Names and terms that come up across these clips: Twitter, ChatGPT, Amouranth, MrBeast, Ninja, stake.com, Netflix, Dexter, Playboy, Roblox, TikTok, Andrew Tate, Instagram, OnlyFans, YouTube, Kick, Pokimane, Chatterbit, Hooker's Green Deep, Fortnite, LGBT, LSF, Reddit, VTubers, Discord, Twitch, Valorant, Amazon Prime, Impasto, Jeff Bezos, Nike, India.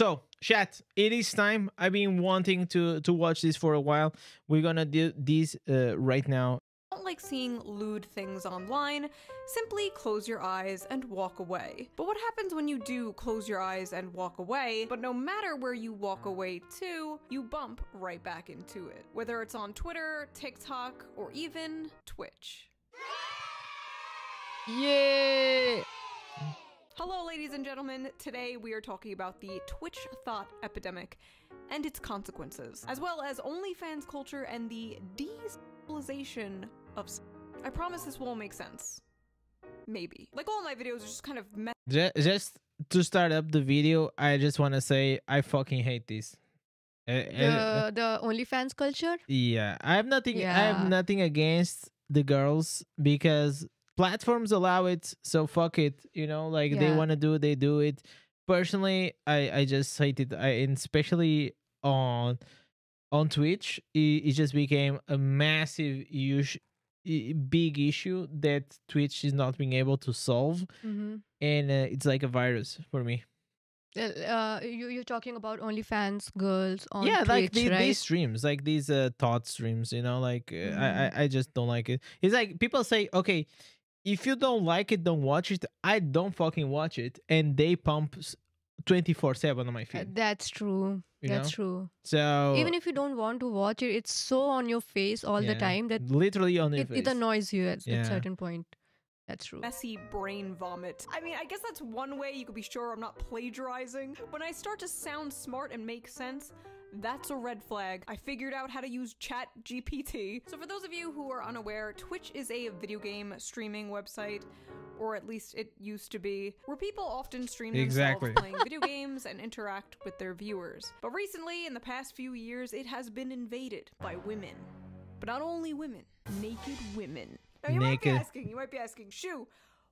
So chat, it is time. I've been wanting to watch this for a while. We're gonna do this right now. I don't like seeing lewd things online. Simply close your eyes and walk away. But what happens when you do close your eyes and walk away, but no matter where you walk away to, you bump right back into it? Whether it's on Twitter, TikTok, or even Twitch. Yay! Hello, ladies and gentlemen. Today we are talking about the Twitch thought epidemic and its consequences, as well as OnlyFans culture and the destabilization of I promise this will all make sense. Maybe. Like, all my videos are just kind of just to start up the video, I just want to say I fucking hate this. The OnlyFans culture? Yeah. I have nothing against the girls because platforms allow it, so fuck it, you know, like they want to do, they do it. Personally, I just hate it. And especially on Twitch, it just became a massive big issue that Twitch is not being able to solve. Mm-hmm. And it's like a virus for me. You're talking about OnlyFans girls on Twitch, like these streams, like these thought streams, you know, like I just don't like it. It's like people say, okay, if you don't like it, don't watch it. I don't fucking watch it, and they pump 24/7 on my feed. That's true. That's true. So even if you don't want to watch it, it's so on your face all the time that literally on your face. It annoys you at a certain point. That's true. Messy brain vomit. I mean, I guess that's one way you could be sure I'm not plagiarizing. When I start to sound smart and make sense, that's a red flag. I figured out how to use ChatGPT. So for those of you who are unaware, Twitch is a video game streaming website, or at least it used to be, where people often stream themselves playing video games and interact with their viewers. But recently, in the past few years, it has been invaded by women. But not only women, naked women. Now you might be asking, Shoo,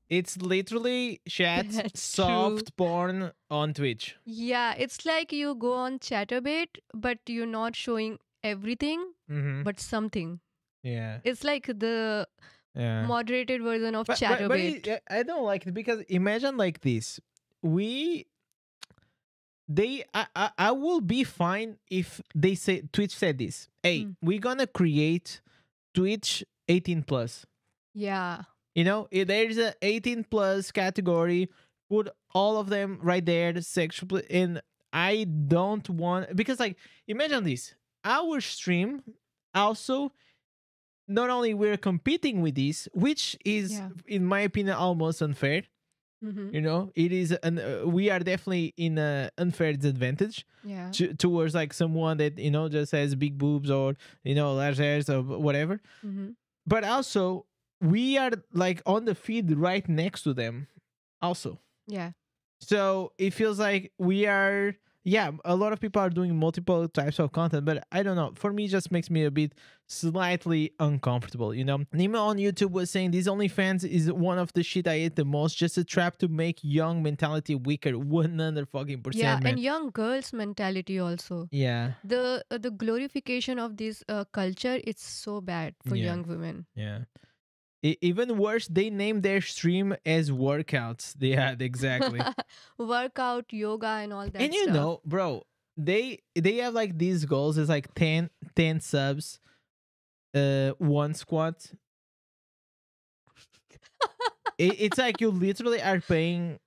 it's literally chat soft porn on Twitch. Yeah, it's like you go on Chatterbit, but you're not showing everything, but something. Yeah. It's like the moderated version of Chatterbit. But I don't like it because imagine like this. I will be fine if they say, Twitch said this. Hey, we're gonna create Twitch 18+. Yeah. You know, there's an 18+ category. Put all of them right there, sexual. And I don't want, because like, imagine this. Our stream also, not only we're competing with this, which is, in my opinion, almost unfair. You know, it is, we are definitely in an unfair disadvantage towards like someone that, you know, just has big boobs or, you know, large hairs or whatever. But also, we are like on the feed right next to them also. Yeah. So it feels like we are, a lot of people are doing multiple types of content, but I don't know. For me, it just makes me a bit slightly uncomfortable, you know? Nima on YouTube was saying, these OnlyFans is one of the shit I hate the most. Just a trap to make young mentality weaker. 100%. Yeah, man. And young girls' mentality also. Yeah. The glorification of this culture, it's so bad for young women. Yeah. Even worse, they name their stream as workouts. Yeah, exactly. Workout, yoga, and all that stuff. And you know, bro, they have like these goals. It's like 10 subs, 1 squat. It's like you literally are paying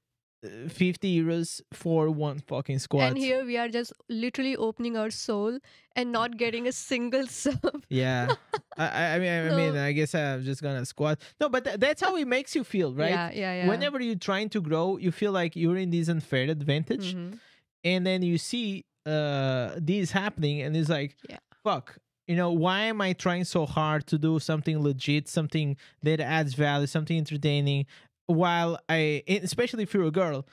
50 euros for 1 fucking squat. And here we are just literally opening our soul and not getting a single sub. Yeah. I mean, I guess I'm just gonna squat. No, but that's how it makes you feel, right? Yeah. Whenever you're trying to grow, you feel like you're in this unfair advantage. And then you see this happening and it's like, fuck, you know, why am I trying so hard to do something legit, something that adds value, something entertaining? While especially if you're a girl,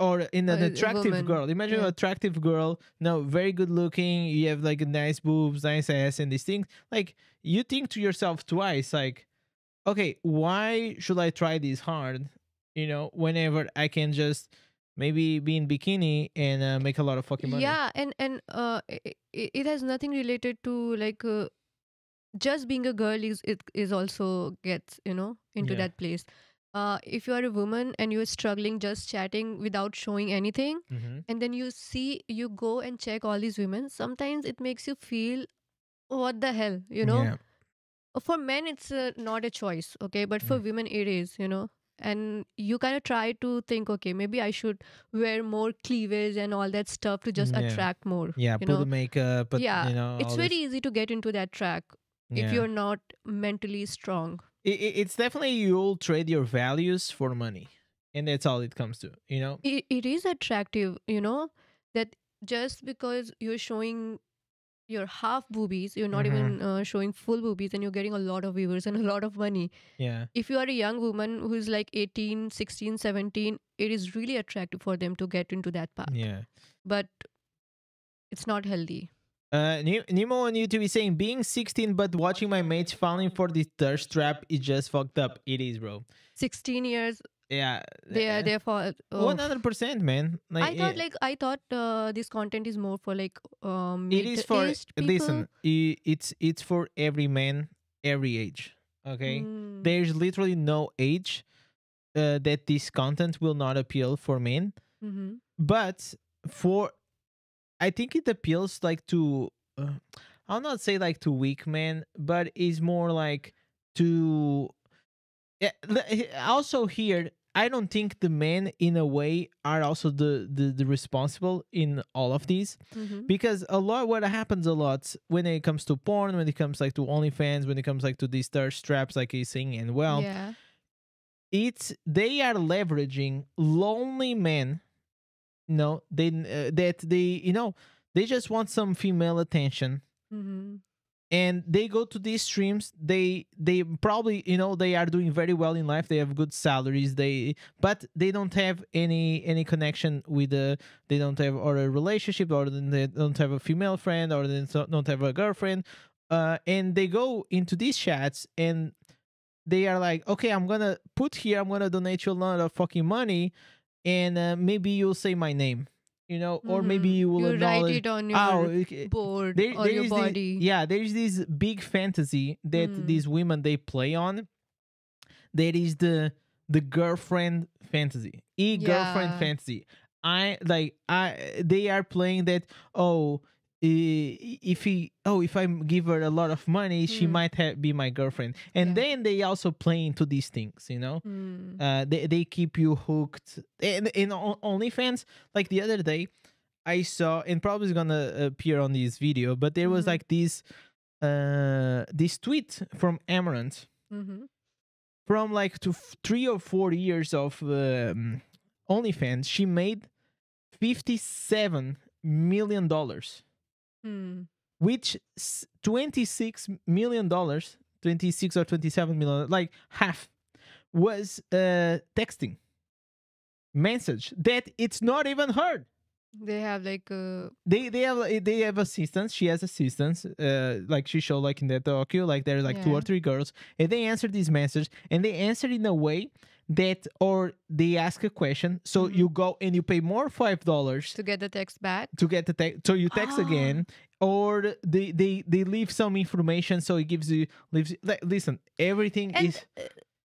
or in an attractive girl. Imagine an attractive girl, very good looking. You have like nice boobs, nice ass, and these things. Like you think to yourself twice, like, okay, why should I try this hard? You know, whenever I can just maybe be in bikini and make a lot of fucking money. Yeah, and it has nothing related to like just being a girl is also gets, you know, into that place. if you are a woman and you're struggling just chatting without showing anything, and then you go and check all these women, sometimes it makes you feel, what the hell, you know? Yeah. For men, it's not a choice, okay? But for women, it is, you know? And you kind of try to think, okay, maybe I should wear more cleavage and all that stuff to just attract more. Yeah, put the makeup. But, you know, it's very easy to get into that track if you're not mentally strong. It's definitely, you'll trade your values for money, and that's all it comes to, you know? It is attractive, you know, that just because you're showing your half boobies, you're not even showing full boobies, and you're getting a lot of viewers and a lot of money. Yeah. If you are a young woman who's like 18, 16, 17, it is really attractive for them to get into that path. Yeah. But it's not healthy. Nemo on YouTube is saying, being 16 but watching my mates falling for the thirst trap is just fucked up. It is, bro. 16 years. Yeah. They're for 100%, man. Like, I thought this content is more for like it is for people. Listen, it's for every man, every age. Okay, there's literally no age that this content will not appeal for men. But for, I think it appeals like to, I'll not say like to weak men, but is more like to. Also here, I don't think the men in a way are also the responsible in all of these, because a lot, what happens a lot when it comes to porn, when it comes like to OnlyFans, when it comes like to these thirst traps, like he's saying, and well, they are leveraging lonely men. No, they just want some female attention. And they go to these streams, they probably, you know, they are doing very well in life, they have good salaries, but they don't have any connection with they don't have a relationship, or they don't have a female friend, or they don't have a girlfriend, and they go into these chats and they are like, okay, I'm gonna donate you a lot of fucking money, and maybe you'll say my name. You know, or maybe you will write it on your board or your body. Yeah, there is this big fantasy that these women, they play on. That is the girlfriend fantasy, girlfriend fantasy. They are playing that. Oh, if I give her a lot of money, she might be my girlfriend. And then they also play into these things, you know. They keep you hooked. And in OnlyFans, like the other day, I saw, and probably is gonna appear on this video, but there was like this tweet from Amouranth from like 3 or 4 years of OnlyFans. She made $57 million. Which $26 million, 26 or 27 million, like half, was texting message that it's not even heard. They have like they have assistants. She has assistants. Like she showed like in that docu, like there's like 2 or 3 girls, and they answer these messages, and they answer in a way that, or they ask a question, so you go and you pay more $5 to get the text back, to get the text, so you text again, or they leave some information, so it gives you like, listen, everything is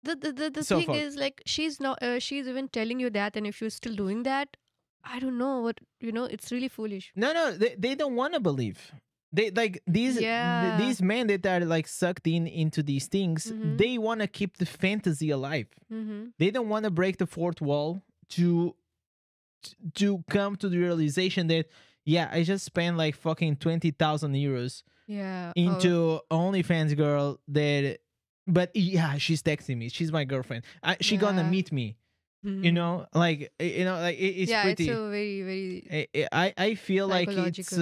the so thing far. Is like, she's not she's even telling you that, and if you're still doing that, I don't know what, you know, it's really foolish. No, they don't want to believe. They like these these men that are like sucked into these things. They want to keep the fantasy alive. They don't want to break the fourth wall to come to the realization that, yeah, I just spent like fucking 20,000 euros into OnlyFans girl that, but yeah, she's texting me, she's my girlfriend, she gonna meet me. You know, like, you know, like it's pretty. It's so very, very. I feel like it's.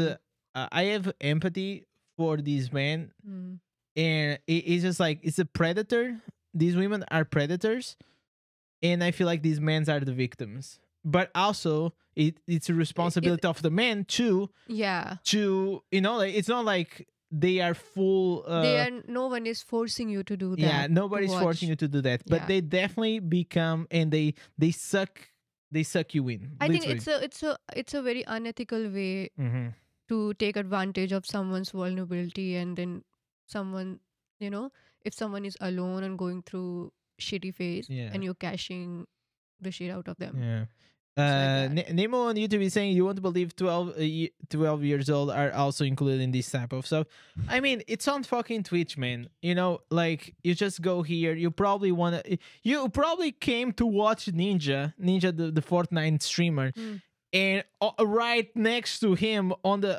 I have empathy for these men, and it's just like, it's a predator. These women are predators, and I feel like these men are the victims. But also, it's a responsibility of the men too. Yeah. To, you know, like, it's not like they are full. No one is forcing you to do that. Yeah, nobody's forcing you to do that. But they definitely become, and they suck. They suck you in. I think it's a very unethical way. To take advantage of someone's vulnerability, and then someone, you know, if someone is alone and going through shitty face and you're cashing the shit out of them. Yeah. Nemo on YouTube is saying you won't believe 12 years old are also included in this type of stuff. I mean, it's on fucking Twitch, man. You know, like, you just go here. You probably wanna, you probably came to watch Ninja, the Fortnite streamer, and right next to him on the,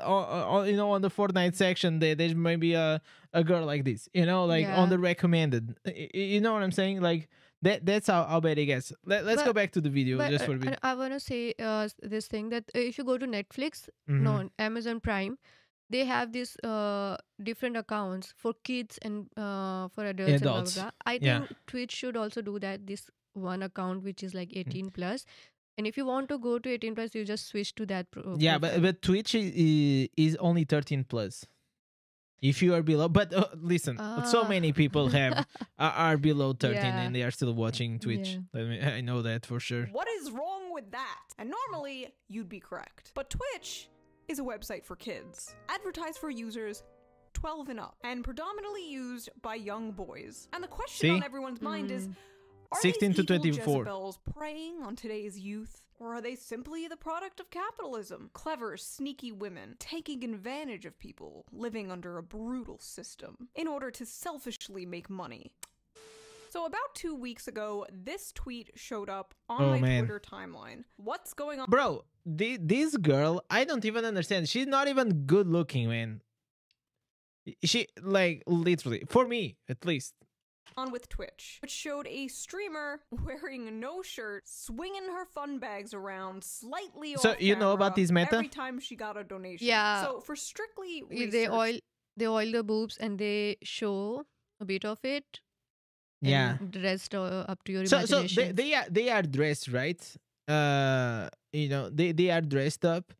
you know, on the Fortnite section, there's maybe a girl like this, you know, like on the recommended. You know what I'm saying? Like. That's how bad it gets. Let's go back to the video just for a bit. I want to say this thing that if you go to Netflix, no, Amazon Prime, they have these different accounts for kids and for adults. And blah, blah, blah. I think Twitch should also do that. This one account which is like 18 plus. And if you want to go to 18 plus, you just switch to that. Yeah, but Twitch is only 13 plus. If you are below, but listen, so many people have are below 13 and they are still watching Twitch. Yeah. I know that for sure. What is wrong with that? And normally you'd be correct, but Twitch is a website for kids, advertised for users 12 and up, and predominantly used by young boys. And the question on everyone's mind is: are 16 to 24 Jezebels preying on today's youth? Or are they simply the product of capitalism? Clever, sneaky women taking advantage of people living under a brutal system in order to selfishly make money. So about 2 weeks ago, this tweet showed up on my Twitter timeline. What's going on? Bro, this girl, I don't even understand. She's not even good looking, man. She, like, literally, for me, at least. On with Twitch, which showed a streamer wearing no shirt, swinging her fun bags around slightly off camera. You know about these meta? Every time she got a donation. Yeah. So for strictly research, they oil the boobs and they show a bit of it. Yeah. Dressed up to your imagination. So they are dressed, right? You know, they are dressed up,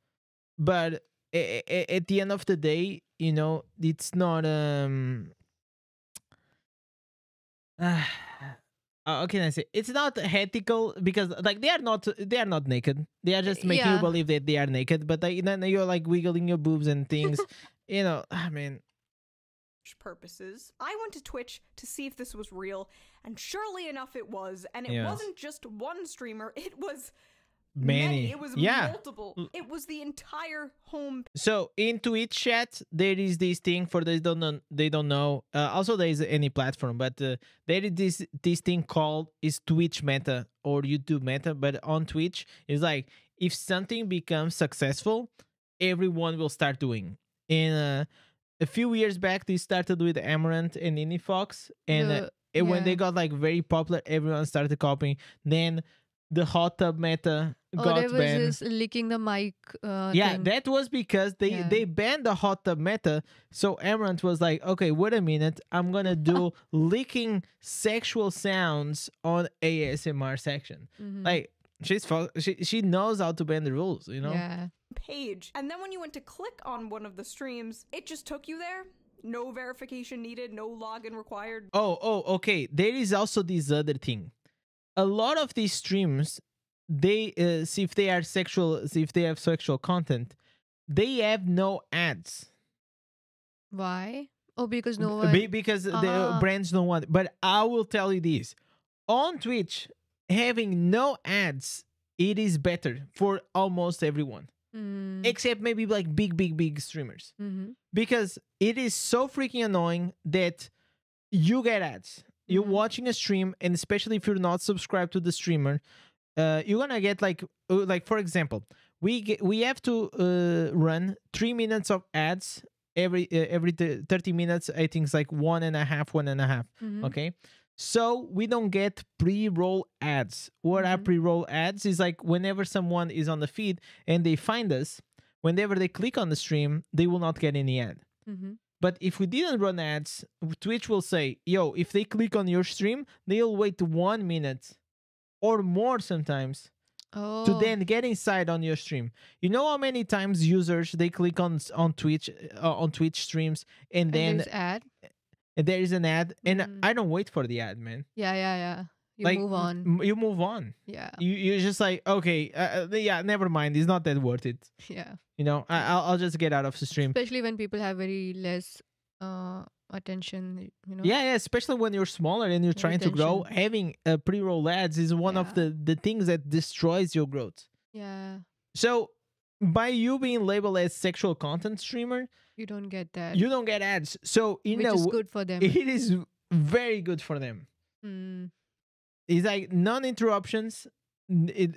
but at the end of the day, you know, it's not how can I say? It's not ethical because, like, they are not naked. They are just making you believe that they are naked, but then you're like wiggling your boobs and things. You know, I mean, purposes. I went to Twitch to see if this was real, and surely enough, it was. And it wasn't just one streamer; it was many. It was multiple. It was the entire home. So in Twitch chat, there is this thing for those they don't know. Also, there is any platform, but there is this thing called Twitch Meta or YouTube Meta. But on Twitch, it's like if something becomes successful, everyone will start doing. And a few years back, they started with Amouranth and Inifox, and when they got like very popular, everyone started copying. Then the hot tub meta got banned. There was this licking the mic thing. That was because they banned the hot tub meta. So Amouranth was like, okay, wait a minute. I'm going to do licking sexual sounds on ASMR section. Like, she knows how to bend the rules, you know? Yeah. Page. And then when you went to click on one of the streams, it just took you there. No verification needed. No login required. Oh, okay. There is also this other thing. A lot of these streams, they see if they are sexual, see if they have sexual content, they have no ads. Why? Oh, because no one. Because the brands don't want. But I will tell you this: on Twitch, having no ads, it is better for almost everyone, except maybe like big streamers, because it is so freaking annoying that you get ads. You're watching a stream, and especially if you're not subscribed to the streamer, you're gonna get like for example, we have to run 3 minutes of ads every 30 minutes. I think it's like 1.5. Okay, so we don't get pre-roll ads. What are pre-roll ads? Is like whenever someone is on the feed and they find us, whenever they click on the stream, they will not get any ad. But if we didn't run ads, Twitch will say, yo, if they click on your stream, they'll wait 1 minute or more sometimes to then get inside on your stream. You know how many times users, they click on Twitch streams and then there's ad? And there is an ad. And I don't wait for the ad, man. Yeah. You like, move on. You move on. Yeah. You're just like, okay, never mind. It's not that worth it. Yeah. You know, I'll just get out of the stream. Especially when people have very less attention, you know? Yeah, yeah, especially when you're smaller and you're trying to grow, having pre-roll ads is one of the things that destroys your growth. Yeah. So by you being labeled as sexual content streamer, you don't get that. You don't get ads. So in which is good for them. It is very good for them. Mm. It's like non-interruptions.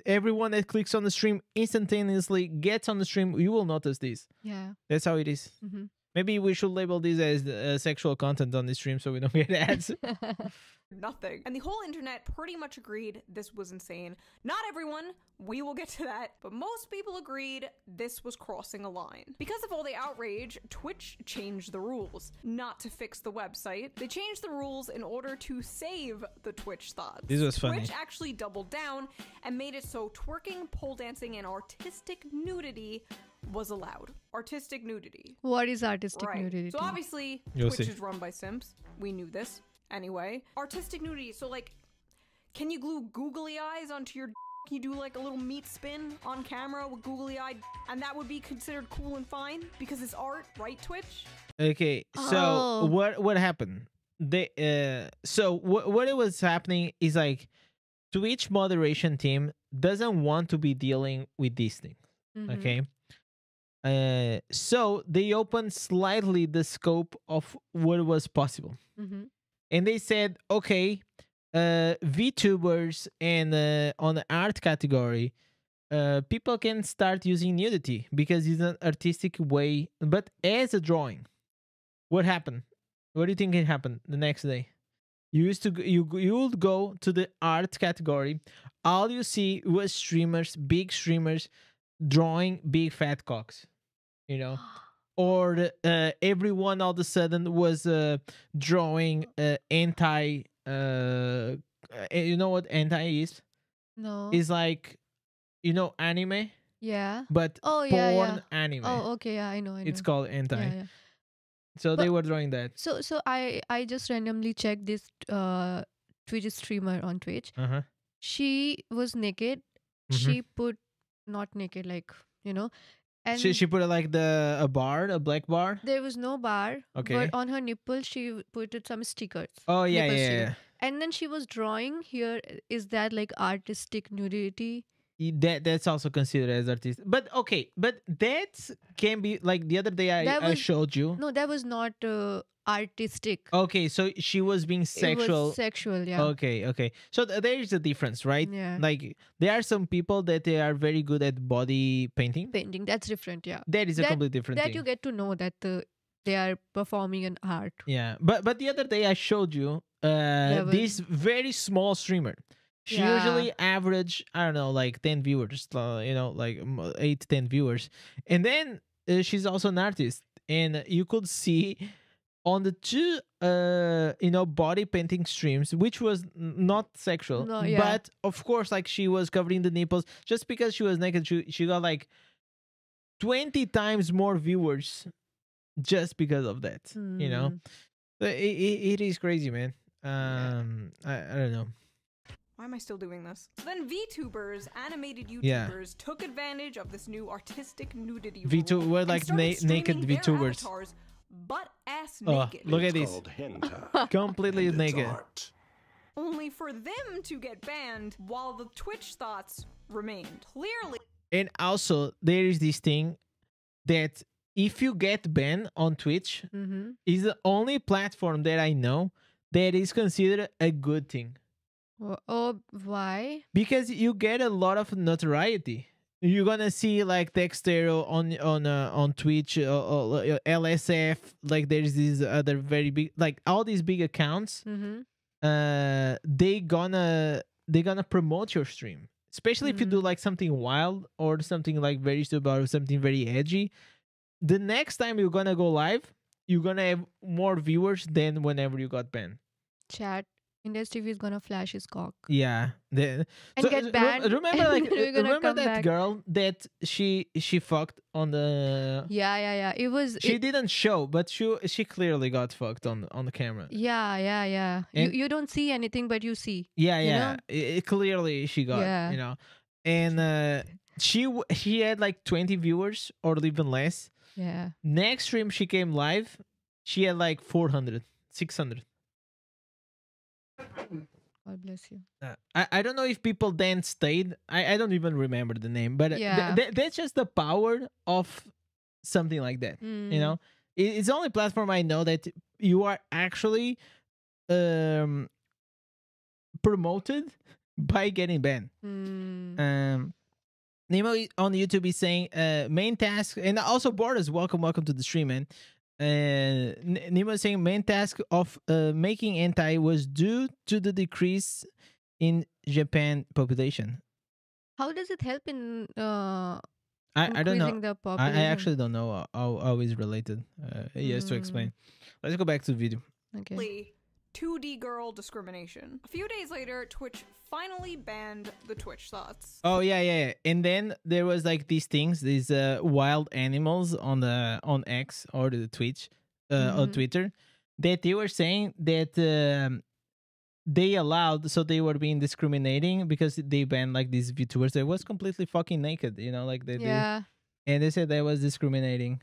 Everyone that clicks on the stream instantaneously gets on the stream. You will notice this. Yeah. That's how it is. Mm-hmm. Maybe we should label this as sexual content on the stream so we don't get ads. Nothing. And the whole internet pretty much agreed this was insane. Not everyone, we will get to that, but most people agreed this was crossing a line. Because of all the outrage, Twitch changed the rules, not to fix the website. They changed the rules in order to save the Twitch thoughts. This was funny. Twitch actually doubled down and made it so twerking, pole dancing, and artistic nudity was allowed. Artistic nudity. What is artistic nudity? So obviously, Twitch is run by simps. We knew this. Anyway, artistic nudity. So like, can you glue googly eyes onto your d? Can you do like a little meat spin on camera with googly eyed? And that would be considered cool and fine because it's art, right, Twitch? Okay, so what happened? They so what it was happening is like, Twitch moderation team doesn't want to be dealing with these things. Mm-hmm. Okay. So they opened slightly the scope of what was possible. Mm-hmm. And they said, okay, VTubers and on the art category, people can start using nudity because it's an artistic way, but as a drawing. What happened? What do you think it happened the next day? You used to you would go to the art category. All you see was streamers, big streamers, drawing big fat cocks. You know, or everyone all of a sudden was drawing anti. You know what anti is? No. It's like, you know, anime. Yeah. But porn anime. Oh, okay. Yeah, I know. It's called anti. Yeah, yeah. So but they were drawing that. So I just randomly checked this Twitch streamer on Twitch. Uh-huh. She was naked. Mm-hmm. She put not naked, like, you know. And she put like a bar, a black bar. There was no bar. Okay. But on her nipple, she put some stickers. Oh yeah, yeah. And then she was drawing here. Is that like artistic nudity? That's also considered as artistic. But okay, but that can be like the other day I showed you. No, that was not artistic. Okay, so she was being sexual. It was sexual, yeah. Okay, okay. So there is a difference, right? Yeah. Like there are some people that they are very good at body painting. Painting, that's different, yeah. That is a completely different thing. That you get to know that they are performing an art. Yeah, but the other day I showed you this very small streamer. She usually average, I don't know, like 10 viewers, you know, like 8, 10 viewers. And then she's also an artist. And you could see on the two, you know, body painting streams, which was not sexual. No, yeah. But of course, like she was covering the nipples. Just because she was naked, she got like 20 times more viewers just because of that, you know. So it is crazy, man. I don't know. Why am I still doing this? So then VTubers, animated YouTubers, took advantage of this new artistic nudity rule. We're like naked VTubers. Avatars, butt ass naked. Look at this. Completely naked. Art. Only for them to get banned while the Twitch thoughts remained. Clearly. And also, there is this thing that if you get banned on Twitch, is the only platform that I know that is considered a good thing. Oh, why? Because you get a lot of notoriety. You're gonna see like Dexter on Twitch, LSF. Like there's these other very big, like all these big accounts. They're gonna promote your stream, especially if you do like something wild or something like very stupid or something very edgy. The next time you're gonna go live, you're gonna have more viewers than whenever you got banned. Chat. Industry is gonna flash his cock. Yeah, and so get banned. Remember, like, remember that girl that she fucked on the. Yeah, yeah, yeah. It was. She didn't show, but she clearly got fucked on the camera. Yeah, yeah, yeah. And you don't see anything, but you see. Yeah, yeah. Clearly, she got. Yeah. You know, and she had like 20 viewers or even less. Yeah. Next stream, she came live. She had like 400, 600. God bless you. I don't know if people then stayed. I don't even remember the name, but yeah. That's just the power of something like that. Mm. You know, it's the only platform I know that you are actually promoted by getting banned. Mm. Nima on YouTube is saying main task, and also Borders, welcome to the stream, man. Nima is saying main task of making hentai was due to the decrease in Japan population. How does it help in I don't know. The I actually don't know how it's related. He has to explain. Let's go back to the video. Okay. 2D girl discrimination. A few days later, Twitch finally banned the Twitch thoughts. Oh yeah. And then there was like these things, these wild animals on the X or the Twitch or Twitter, that they were saying that they allowed, so they were being discriminating because they banned like these VTubers that was completely fucking naked, you know, like they do. And they said that was discriminating.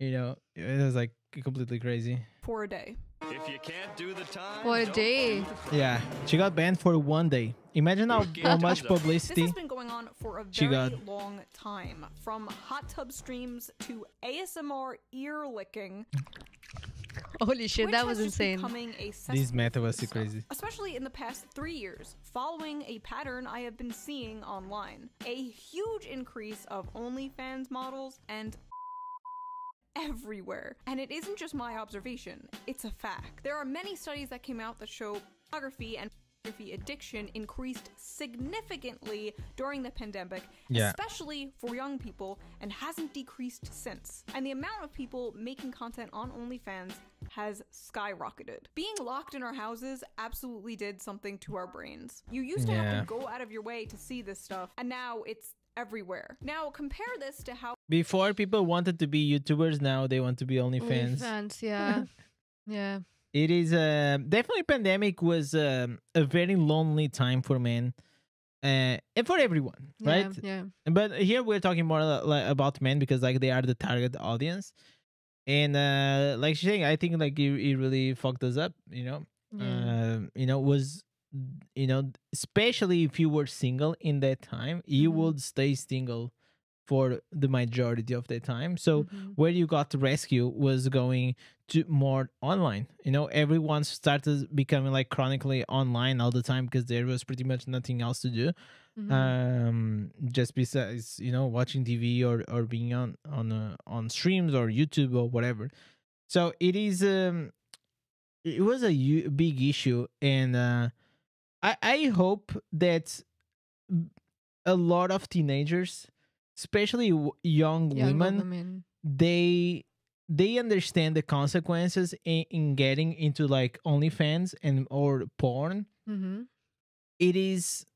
You know, it was like completely crazy. For a day. If you can't do the time, for a day. Yeah, she got banned for one day. Imagine how much publicity. This has been going on for a very long time. From hot tub streams to ASMR ear licking. Holy shit, that was insane. These meta was so crazy. Especially in the past 3 years, following a pattern I have been seeing online. A huge increase of OnlyFans models and everywhere. And it isn't just my observation, it's a fact. There are many studies that came out that show pornography and pornography addiction increased significantly during the pandemic, especially for young people, and hasn't decreased since. And the amount of people making content on OnlyFans has skyrocketed. Being locked in our houses absolutely did something to our brains. You used to have to go out of your way to see this stuff, and now it's everywhere. Now compare this to how before people wanted to be YouTubers, now they want to be OnlyFans. Yeah. Yeah. It is definitely pandemic was a very lonely time for men and for everyone, right? Yeah. But here we're talking more about men because like they are the target audience, and like she's saying, I think like it really fucked us up, you know. You know, especially if you were single in that time, you would stay single for the majority of the time. So where you got to rescue was going to more online. You know, everyone started becoming like chronically online all the time because there was pretty much nothing else to do. Just besides, you know, watching TV or being on streams or YouTube or whatever. So it is, it was a big issue. And, I hope that a lot of teenagers, especially young women, they understand the consequences in getting into like OnlyFans or porn. It is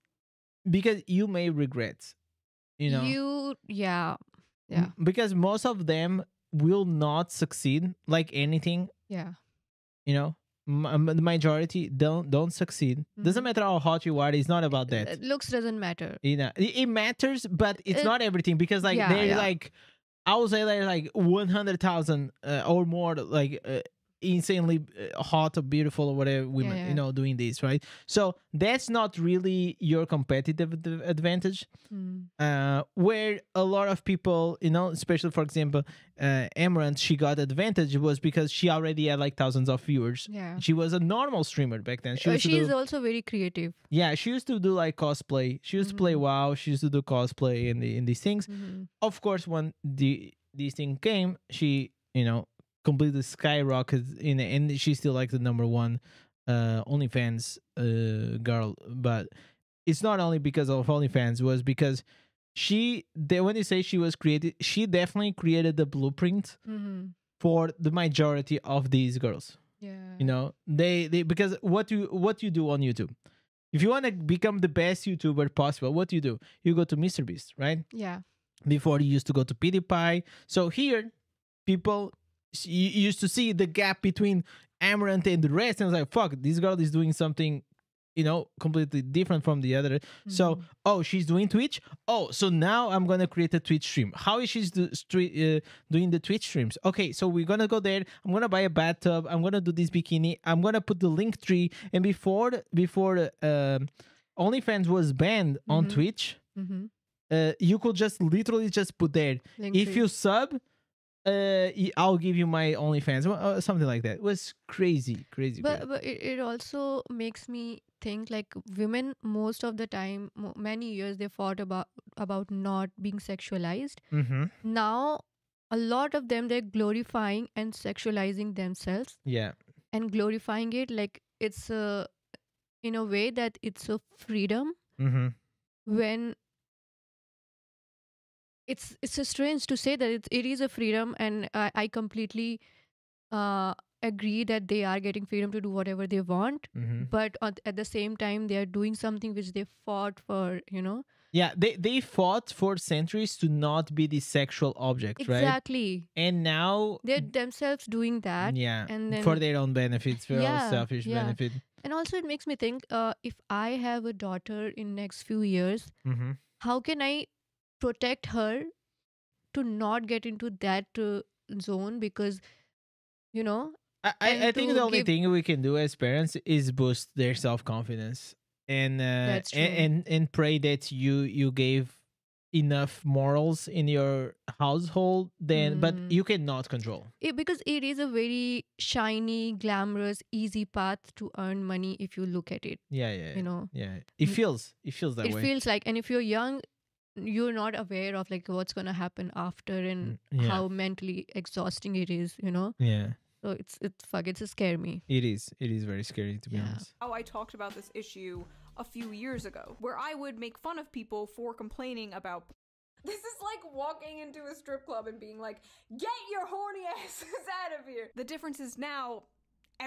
because you may regret, you know. Because most of them will not succeed like anything. You know. The majority don't succeed. Doesn't matter how hot you are. It's not about that. Looks doesn't matter. You know, it matters, but it's not everything, because like there's like, I would say there's like 100,000 or more like insanely hot or beautiful or whatever women, you know, doing this, right? So that's not really your competitive advantage. Where a lot of people, you know, especially for example, Amouranth, she got advantage was because she already had like thousands of viewers. She was a normal streamer back then. She's also very creative. She used to do like cosplay. She used to play WoW. She used to do cosplay and these things. Of course, when these things came, she, you know, completely skyrocketed in the end. She's still like the #1 OnlyFans girl, but it's not only because of OnlyFans, it was because when you say she was created, she definitely created the blueprint for the majority of these girls. You know, they because what you do on YouTube, if you want to become the best YouTuber possible, what do? You go to MrBeast, right? Before you used to go to PewDiePie. So here, people. You used to see the gap between Amouranth and the rest, and I was like, fuck, this girl is doing something you know, completely different from the other. Mm-hmm. So, oh, she's doing Twitch. Oh, so now I'm going to create a Twitch stream. How is she doing the Twitch streams? Okay, so we're going to go there. I'm going to buy a bathtub. I'm going to do this bikini. I'm going to put the link tree. And before OnlyFans was banned mm-hmm. on Twitch, mm-hmm. You could just literally just put there. Link if tree. You sub... I'll give you my OnlyFans, something like that. It was crazy. But it also makes me think, like, women most of the time, many years they fought about not being sexualized. Mm-hmm. Now, a lot of them, they're glorifying and sexualizing themselves. Yeah. And glorifying it like it's in a way that it's a freedom. Mm-hmm. When... It's strange to say that it is a freedom, and I completely agree that they are getting freedom to do whatever they want. Mm-hmm. But at the same time, they are doing something which they fought for, you know. Yeah, they fought for centuries to not be the sexual object, exactly. right? Exactly. And now... they're themselves doing that. Yeah, and then, for their own benefits, for yeah, our selfish yeah. benefit. And also it makes me think, if I have a daughter in next few years, mm-hmm. how can I... protect her to not get into that zone? Because, you know, I think the only thing we can do as parents is boost their self-confidence and pray that you gave enough morals in your household, then but you cannot control it, because it is a very shiny, glamorous, easy path to earn money if you look at it. You know, it feels that way. It feels like, and if you're young, you're not aware of like what's gonna happen after and how mentally exhausting it is, you know. Yeah. So it scares me. It is very scary, to be honest. Oh, I talked about this issue a few years ago where I would make fun of people for complaining about. This is like walking into a strip club and being like, "Get your horny asses out of here." The difference is now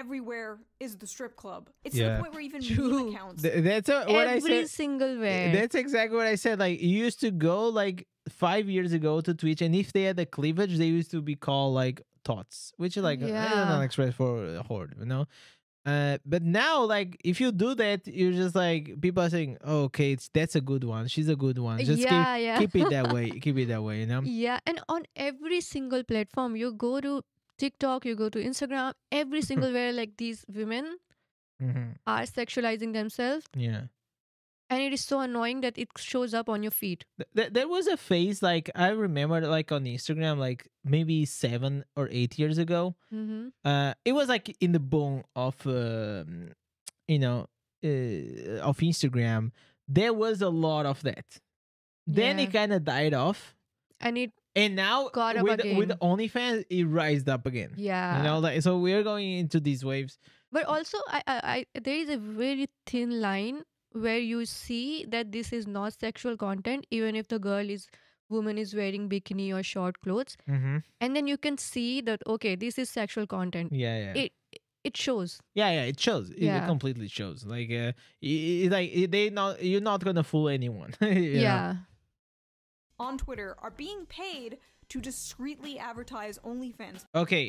everywhere is the strip club. It's to the point where even meme accounts. That's what I said. Every single way. That's exactly what I said. Like, you used to go like 5 years ago to Twitch, and if they had a cleavage, they used to be called like tots, which is like an express for a horde, you know. But now, like, if you do that, you're just like, people are saying, "Oh, okay, that's a good one. She's a good one." Just keep it that way. Keep it that way, you know. Yeah, and on every single platform, you go to TikTok, you go to Instagram, every single where, like, these women are sexualizing themselves. Yeah. And it is so annoying that it shows up on your feed. There was a phase, like, I remember, like, on Instagram, like, maybe 7 or 8 years ago. It was, like, in the boom of, you know, of Instagram. There was a lot of that. Then it kind of died off. And now with OnlyFans, it rised up again. Yeah, you know, like, so we are going into these waves. But also, I there is a very thin line where you see that this is not sexual content, even if the woman is wearing bikini or short clothes, and then you can see that, okay, this is sexual content. Yeah, yeah. It shows. Yeah, it shows. It completely shows. Like, you're not gonna fool anyone. you know? On Twitter are being paid to discreetly advertise OnlyFans. Okay,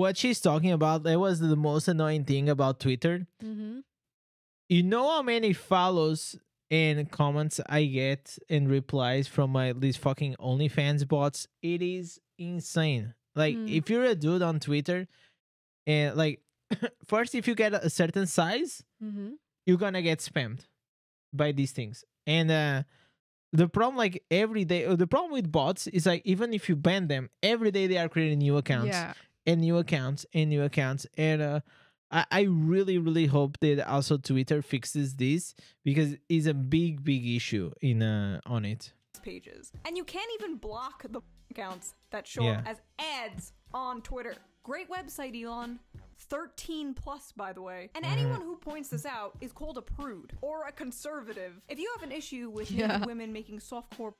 what she's talking about, that was the most annoying thing about Twitter. You know how many follows and comments I get and replies from these fucking OnlyFans bots? It is insane. Like, if you're a dude on Twitter, and like, first, if you get a certain size, you're gonna get spammed by these things. And the problem, like, every day, the problem with bots is, like, even if you ban them, every day they are creating new accounts and new accounts and new accounts. And I really, really hope that also Twitter fixes this, because it's a big, big issue in on it. Pages. And you can't even block the accounts that show up as ads on Twitter. Great website, Elon. 13+, by the way. And anyone who points this out is called a prude or a conservative. If you have an issue with women making softcore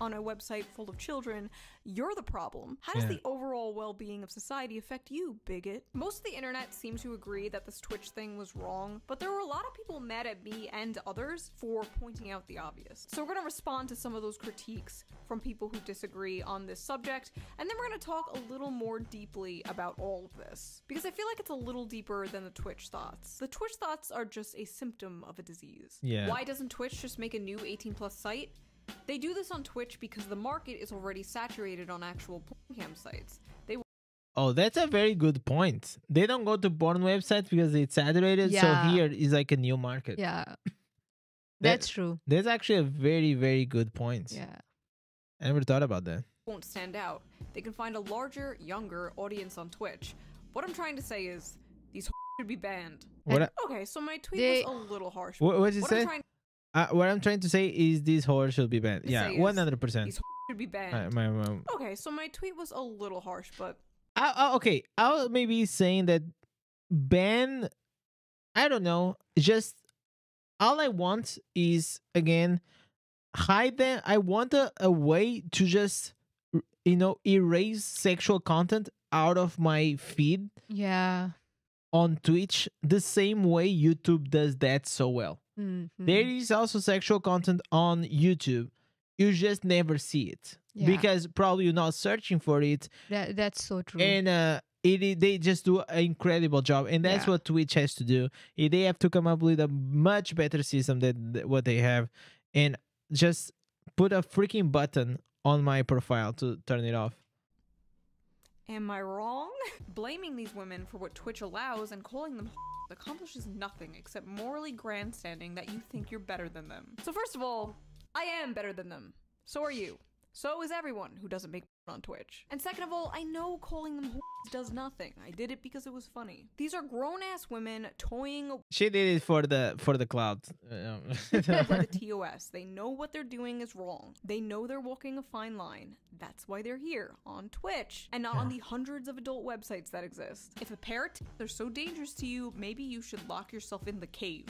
on a website full of children, you're the problem. How does the overall well-being of society affect you, bigot? Most of the internet seemed to agree that this Twitch thing was wrong, but there were a lot of people mad at me and others for pointing out the obvious. So we're gonna respond to some of those critiques from people who disagree on this subject, and then we're gonna talk a little more deeply about all of this, because I feel like it's a little deeper than the Twitch thoughts. The Twitch thoughts are just a symptom of a disease. Yeah. Why doesn't Twitch just make a new 18+ site? They do this on Twitch because the market is already saturated on actual porn sites. Oh, that's a very good point. They don't go to porn websites because it's saturated, so here is like a new market. Yeah, that's true. That's actually a very, very good point. Yeah, I never thought about that. Won't stand out. They can find a larger, younger audience on Twitch. What I'm trying to say is these should be banned. Okay, so my tweet was a little harsh. What did you say? What I'm trying to say is these whores should be banned. Yeah, 100%. These should be banned. Okay, so my tweet was a little harsh, but... okay, I'll maybe saying that ban... I don't know. Just... all I want is, again, hide them. I want a way to just, you know, erase sexual content out of my feed. Yeah. On Twitch, the same way YouTube does that so well. Mm-hmm. There is also sexual content on YouTube. You just never see it because probably you're not searching for it. That's so true. And they just do an incredible job. And that's what Twitch has to do. They have to come up with a much better system than what they have. And just put a freaking button on my profile to turn it off. Am I wrong? Blaming these women for what Twitch allows and calling them accomplishes nothing except morally grandstanding that you think you're better than them. So first of all, I am better than them. So are you. So is everyone who doesn't make on Twitch. And second of all, I know calling them does nothing. I did it because it was funny. These are grown-ass women toying. She did it for the clout. The TOS. They know what they're doing is wrong. They know they're walking a fine line. That's why they're here on Twitch and not on the hundreds of adult websites that exist. If a pair of they're so dangerous to you, maybe you should lock yourself in the cave.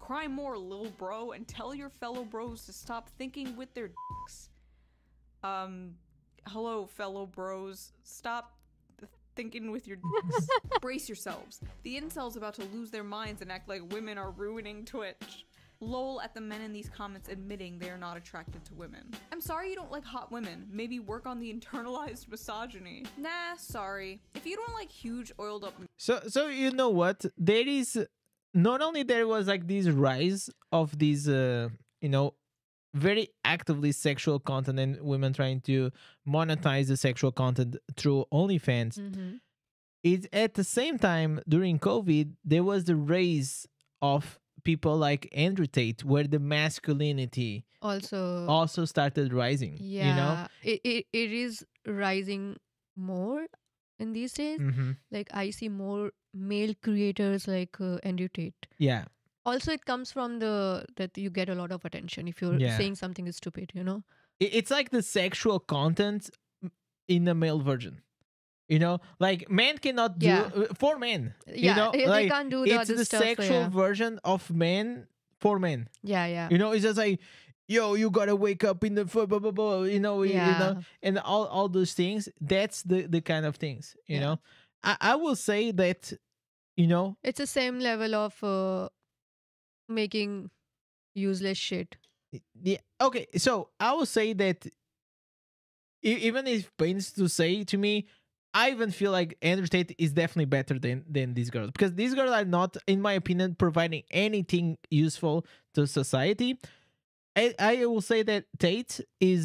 Cry more, little bro, and tell your fellow bros to stop thinking with their dicks. Hello, fellow bros. Stop thinking with your dicks. Brace yourselves. The incels about to lose their minds and act like women are ruining Twitch. Lol at the men in these comments admitting they are not attracted to women. I'm sorry you don't like hot women. Maybe work on the internalized misogyny. Nah, sorry. If you don't like huge oiled up... So you know what? There is... not only there was like this rise of these, you know... very actively sexual content and women trying to monetize the sexual content through OnlyFans. Mm-hmm. It's at the same time during COVID, there was the rise of people like Andrew Tate, where the masculinity also started rising. Yeah, you know? It is rising more in these days. Mm-hmm. Like I see more male creators like Andrew Tate. Yeah. Also, it comes from that you get a lot of attention if you're saying something is stupid, you know? It's like the sexual content in the male version, you know? Like, men cannot do... for men, you know? They like, can't do the other stuff. It's the sexual version of men for men. Yeah, yeah. You know, it's just like, yo, you gotta wake up in the... blah, blah, blah, you know? You know? And all those things. That's the kind of things, you know? I will say that, you know... it's the same level of... making useless shit. Yeah. Okay, so I will say that even if pains to say to me, I even feel like Andrew Tate is definitely better than these girls, because these girls are not, in my opinion, providing anything useful to society. I will say that Tate is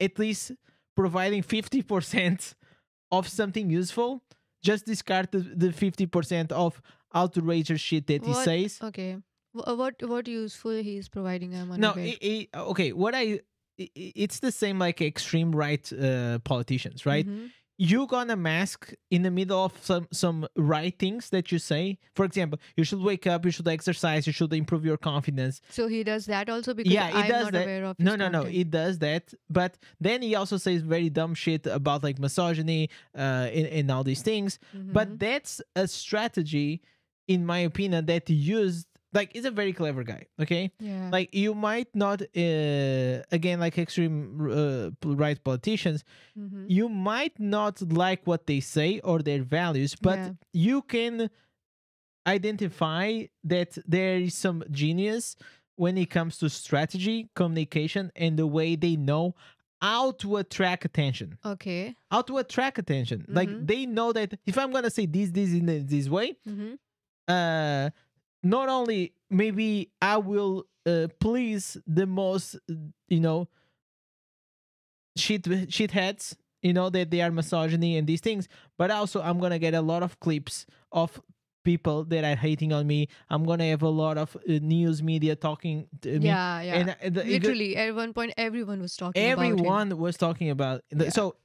at least providing 50% of something useful. Just discard the 50% of outrageous shit that he says. Okay. What useful he is providing? It's the same like extreme right politicians, right? Mm-hmm. You're gonna mask in the middle of some right things that you say. For example, you should wake up, you should exercise, you should improve your confidence. So he does that also because I'm not aware of his content. No, he does that. But then he also says very dumb shit about like misogyny and all these things. Mm-hmm. But that's a strategy, in my opinion, that used like, he's a very clever guy, okay? Yeah. Like, you might not, again, like extreme right politicians, mm-hmm. you might not like what they say or their values, but yeah. you can identify that there is some genius when it comes to strategy, communication, and the way they know how to attract attention. Okay. How to attract attention. Mm-hmm. Like, they know that if I'm going to say this in this way, mm-hmm. Not only maybe I will please the most, you know, shit heads, you know, that they are misogyny and these things, but also I'm going to get a lot of clips of people that are hating on me. I'm going to have a lot of news media talking to me. Yeah, yeah. And literally, at one point, everyone was talking about him. Everyone was talking about it. Yeah. So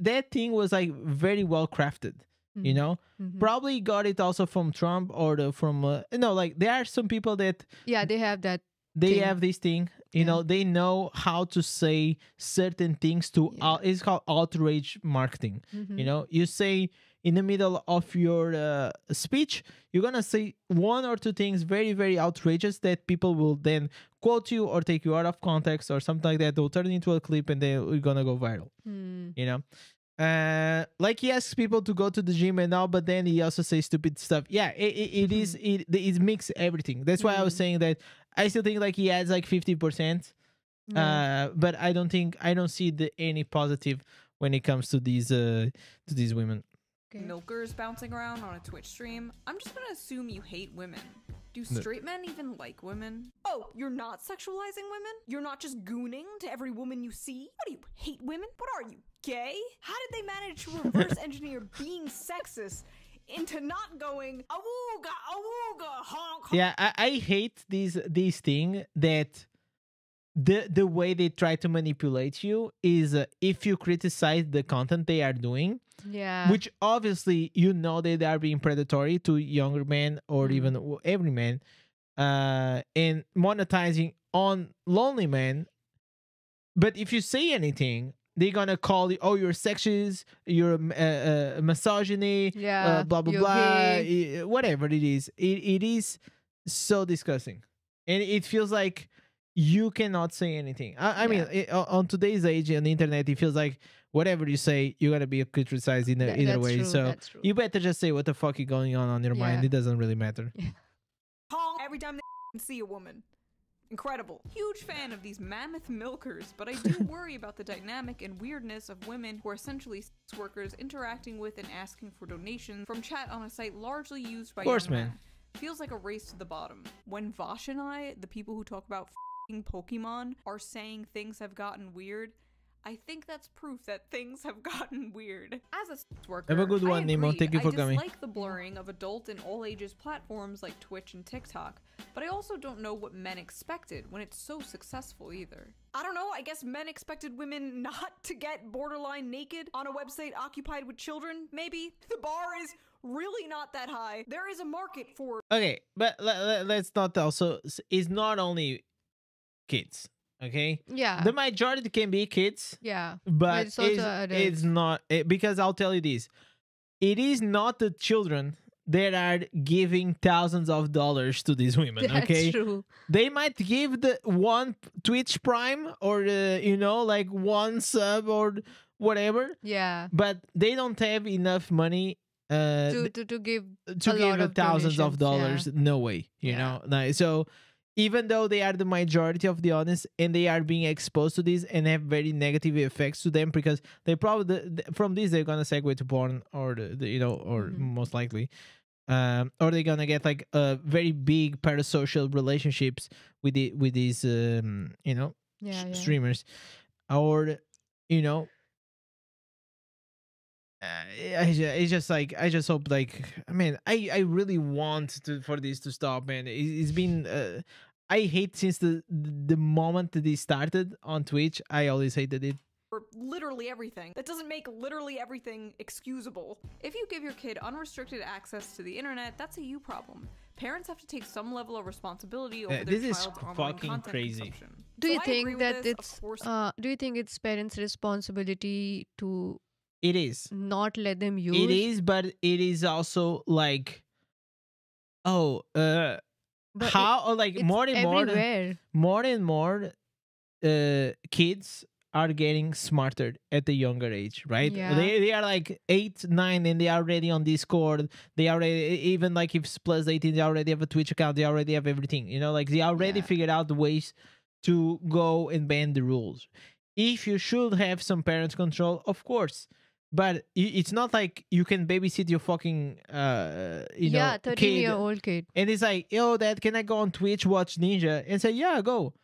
that thing was like very well crafted. You know, mm-hmm. probably got it also from Trump or from no, like there are some people that they have that thing. You know, they know how to say certain things to it's called outrage marketing. Mm-hmm. You know, you say in the middle of your speech, you're gonna say one or two things very, very outrageous that people will then quote you or take you out of context or something like that. They'll turn it into a clip and then you're gonna go viral. Mm. You know. Like he asks people to go to the gym and all, but then he also says stupid stuff. Yeah, it is. It mixes everything. That's why I was saying that I still think like he adds like 50%. But I don't see any positive when it comes to these women. Okay. Milkers bouncing around on a Twitch stream. I'm just gonna assume you hate women. Do straight men even like women? Oh, you're not sexualizing women? You're not just gooning to every woman you see? What do you, hate women? What are you, gay? How did they manage to reverse engineer being sexist into not going, awooga, awooga, honk, honk? Yeah, I hate this thing that the way they try to manipulate you is if you criticize the content they are doing, which obviously you know that they are being predatory to younger men or even every man, and monetizing on lonely men. But if you say anything, they're gonna call you, oh, you're sexist, you're misogyny, blah blah blah, whatever it is. It is so disgusting, and it feels like you cannot say anything. I mean, on today's age and the internet, it feels like whatever you say, you're gonna be criticized either way. True, so you better just say what the fuck is going on your mind. It doesn't really matter. Every time they see a woman, incredible. Huge fan of these mammoth milkers, but I do worry about the dynamic and weirdness of women who are essentially sex workers interacting with and asking for donations from chat on a site largely used by young men. Feels like a race to the bottom. When Vosh and I, the people who talk about Pokemon, are saying things have gotten weird, I think that's proof that things have gotten weird. As a sex worker, have a good one, Nemo. Thank you for coming. I dislike the blurring of adult and all ages platforms like Twitch and TikTok, but I also don't know what men expected when it's so successful either. I don't know, I guess men expected women not to get borderline naked on a website occupied with children, maybe? The bar is really not that high. There is a market for... Okay, but let's not also... It's not only... kids, okay? Yeah, the majority can be kids, but it's not, because I'll tell you this, it is not the children that are giving thousands of dollars to these women. That's true. They might give the one Twitch Prime or you know, like one sub or whatever, but they don't have enough money to give thousands of dollars. No way, you know. Like, so even though they are the majority of the audience and they are being exposed to this and have very negative effects to them, because they probably from this they're gonna segue to porn or the you know, or most likely, or they're gonna get like very big parasocial relationships with the these you know, streamers, or you know, it's just like, I just hope, like, I mean, I really want for this to stop, man. It's been I hate since the moment that it started on Twitch. I always hated it. For literally everything. That doesn't make literally everything excusable. If you give your kid unrestricted access to the internet, that's a you problem. Parents have to take some level of responsibility over their child's online content consumption. Do you think that it's do you think it's parents' responsibility to It is. Not let them use? It is, but it is also like, oh, But how or like more and more kids are getting smarter at the younger age, right? Yeah. They are like 8, 9, and they are already on Discord. They already, even like if it's +18, they already have a Twitch account. They already have everything, you know. Like they already figured out the ways to go and bend the rules. If you should have some parents' control, of course, but it's not like you can babysit your fucking you know, 13-year-old kid, and it's like, yo, Dad, can I go on Twitch watch Ninja? And say, yeah, go.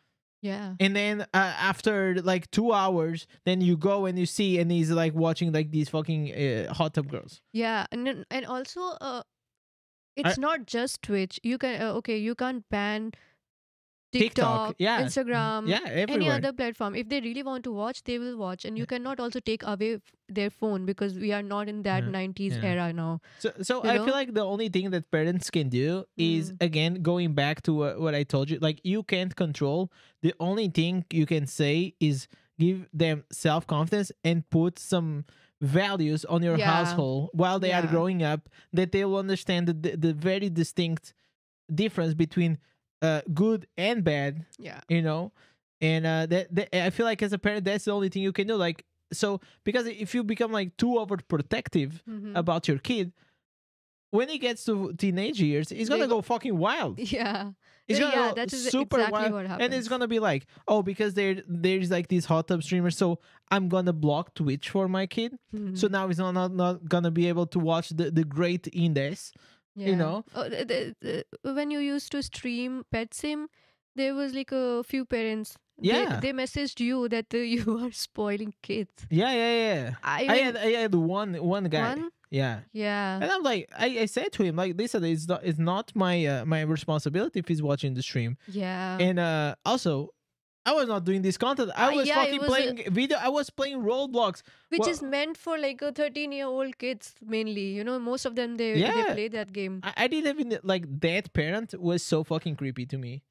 Yeah. And then after like 2 hours, then you go and you see, and he's like watching like these fucking hot tub girls. Yeah. And also, it's not just Twitch. You can, okay, you can't ban TikTok, yeah. Instagram, yeah, everywhere. Any other platform. If they really want to watch, they will watch. And you cannot also take away their phone, because we are not in that 90s era now. So I feel like the only thing that parents can do is, again, going back to what I told you, like you can't control. The only thing you can say is give them self-confidence and put some values on your household while they are growing up, that they will understand the very distinct difference between good and bad, you know. And that I feel like as a parent, that's the only thing you can do. Like, so because if you become like too overprotective about your kid, when he gets to teenage years, he's gonna go fucking wild. Yeah, he's gonna go super wild, what happens. And it's gonna be like, oh, because there's like these hot tub streamers, so I'm gonna block Twitch for my kid. So now he's not gonna be able to watch the great indies. Yeah. You know, when you used to stream Pet Sim, there was like a few parents. Yeah, they messaged you that you are spoiling kids. Yeah. I had one guy. One? Yeah. And I'm like, I said to him like, listen, it's not my my responsibility if he's watching the stream. Yeah. And also, I was not doing this content. I was fucking playing video. I was playing Roblox, which is meant for like 13-year-old kids mainly. You know, most of them they play that game. I didn't even like that parent was so fucking creepy to me.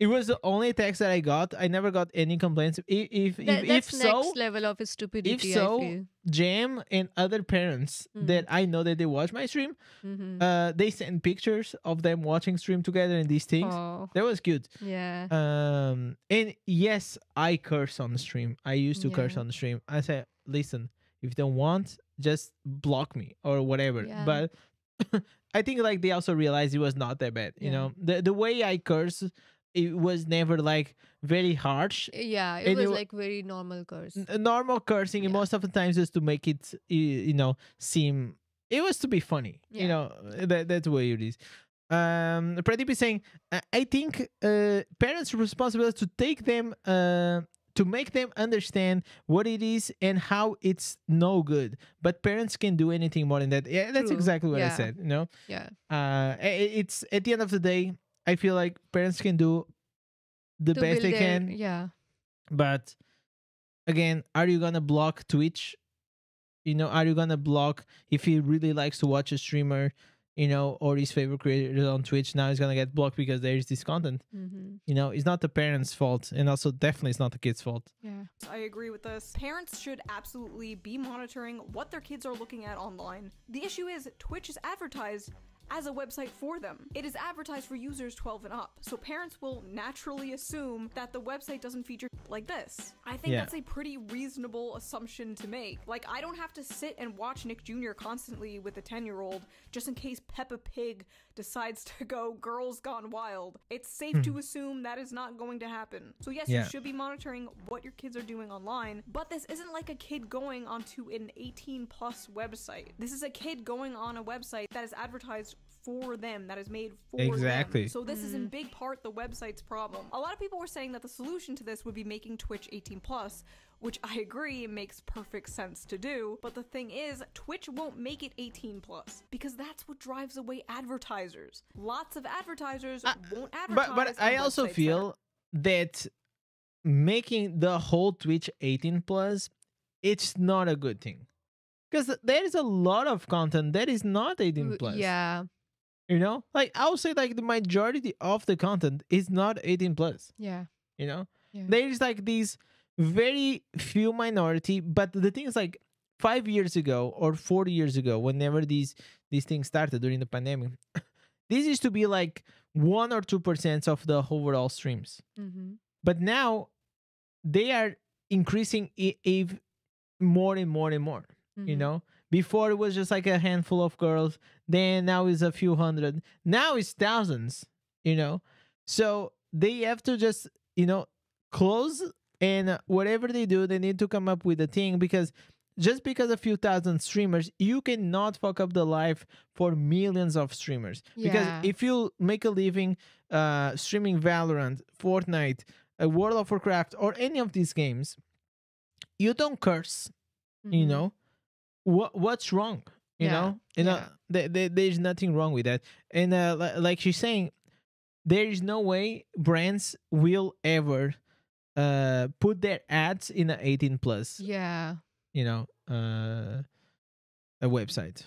It was the only text that I got. I never got any complaints. That's next level of stupidity. If so, I feel. Jam and other parents that I know that they watch my stream, they send pictures of them watching stream together and these things. Oh. That was cute. Yeah. And yes, I curse on the stream. I used to curse on the stream. I said, listen, if you don't want, just block me or whatever. Yeah. But I think like they also realized it was not that bad. You know, the way I curse, it was never like very harsh. Yeah, it was like very normal curse. Normal cursing, and most of the times just to make it, you know, seem, it was to be funny. Yeah. You know, that's the way it is. Pradeep is saying, I think parents' responsibility to take them, to make them understand what it is and how it's no good. But parents can do anything more than that. Yeah, that's exactly what I said. You know. Yeah. It's at the end of the day, I feel like parents can do the best they can. Yeah. But again, are you going to block Twitch? You know, are you going to block if he really likes to watch a streamer, you know, or his favorite creators on Twitch? Now he's going to get blocked because there's this content. You know, it's not the parents' fault. And also definitely it's not the kids' fault. Yeah, I agree with this. Parents should absolutely be monitoring what their kids are looking at online. The issue is Twitch is advertised as a website for them. It is advertised for users 12 and up, so parents will naturally assume that the website doesn't feature like this. I think that's a pretty reasonable assumption to make. Like, I don't have to sit and watch Nick Jr. constantly with a 10-year-old just in case Peppa Pig decides to go Girls Gone Wild. It's safe to assume that is not going to happen. So yes, you should be monitoring what your kids are doing online, but this isn't like a kid going onto an 18+ website. This is a kid going on a website that is advertised for them, that is made for them. So this is in big part the website's problem. A lot of people were saying that the solution to this would be making Twitch 18+, which I agree makes perfect sense to do, but the thing is, Twitch won't make it 18+ because that's what drives away advertisers. Lots of advertisers won't advertise. But I also feel that making the whole Twitch 18+, it's not a good thing, because there is a lot of content that is not 18+. Yeah. You know, like I would say, like the majority of the content is not 18+. Yeah. You know, there's like these very few minority, but the thing is, like 5 years ago or 40 years ago, whenever these things started during the pandemic, This used to be like 1 or 2% of the overall streams. Mm-hmm. But now they are increasing more and more and more, mm-hmm. you know? Before it was just like a handful of girls. Then now it's a few hundred. Now it's thousands, you know? So they have to just, you know, close, and whatever they do, they need to come up with a thing, because just because a few thousand streamers, you cannot fuck up the life for millions of streamers. Yeah. Because if you make a living streaming Valorant, Fortnite, World of Warcraft, or any of these games, you don't curse, mm-hmm. you know? What's wrong? There's nothing wrong with that. And like she's saying, there is no way brands will ever put their ads in an 18+. Yeah. You know, a website.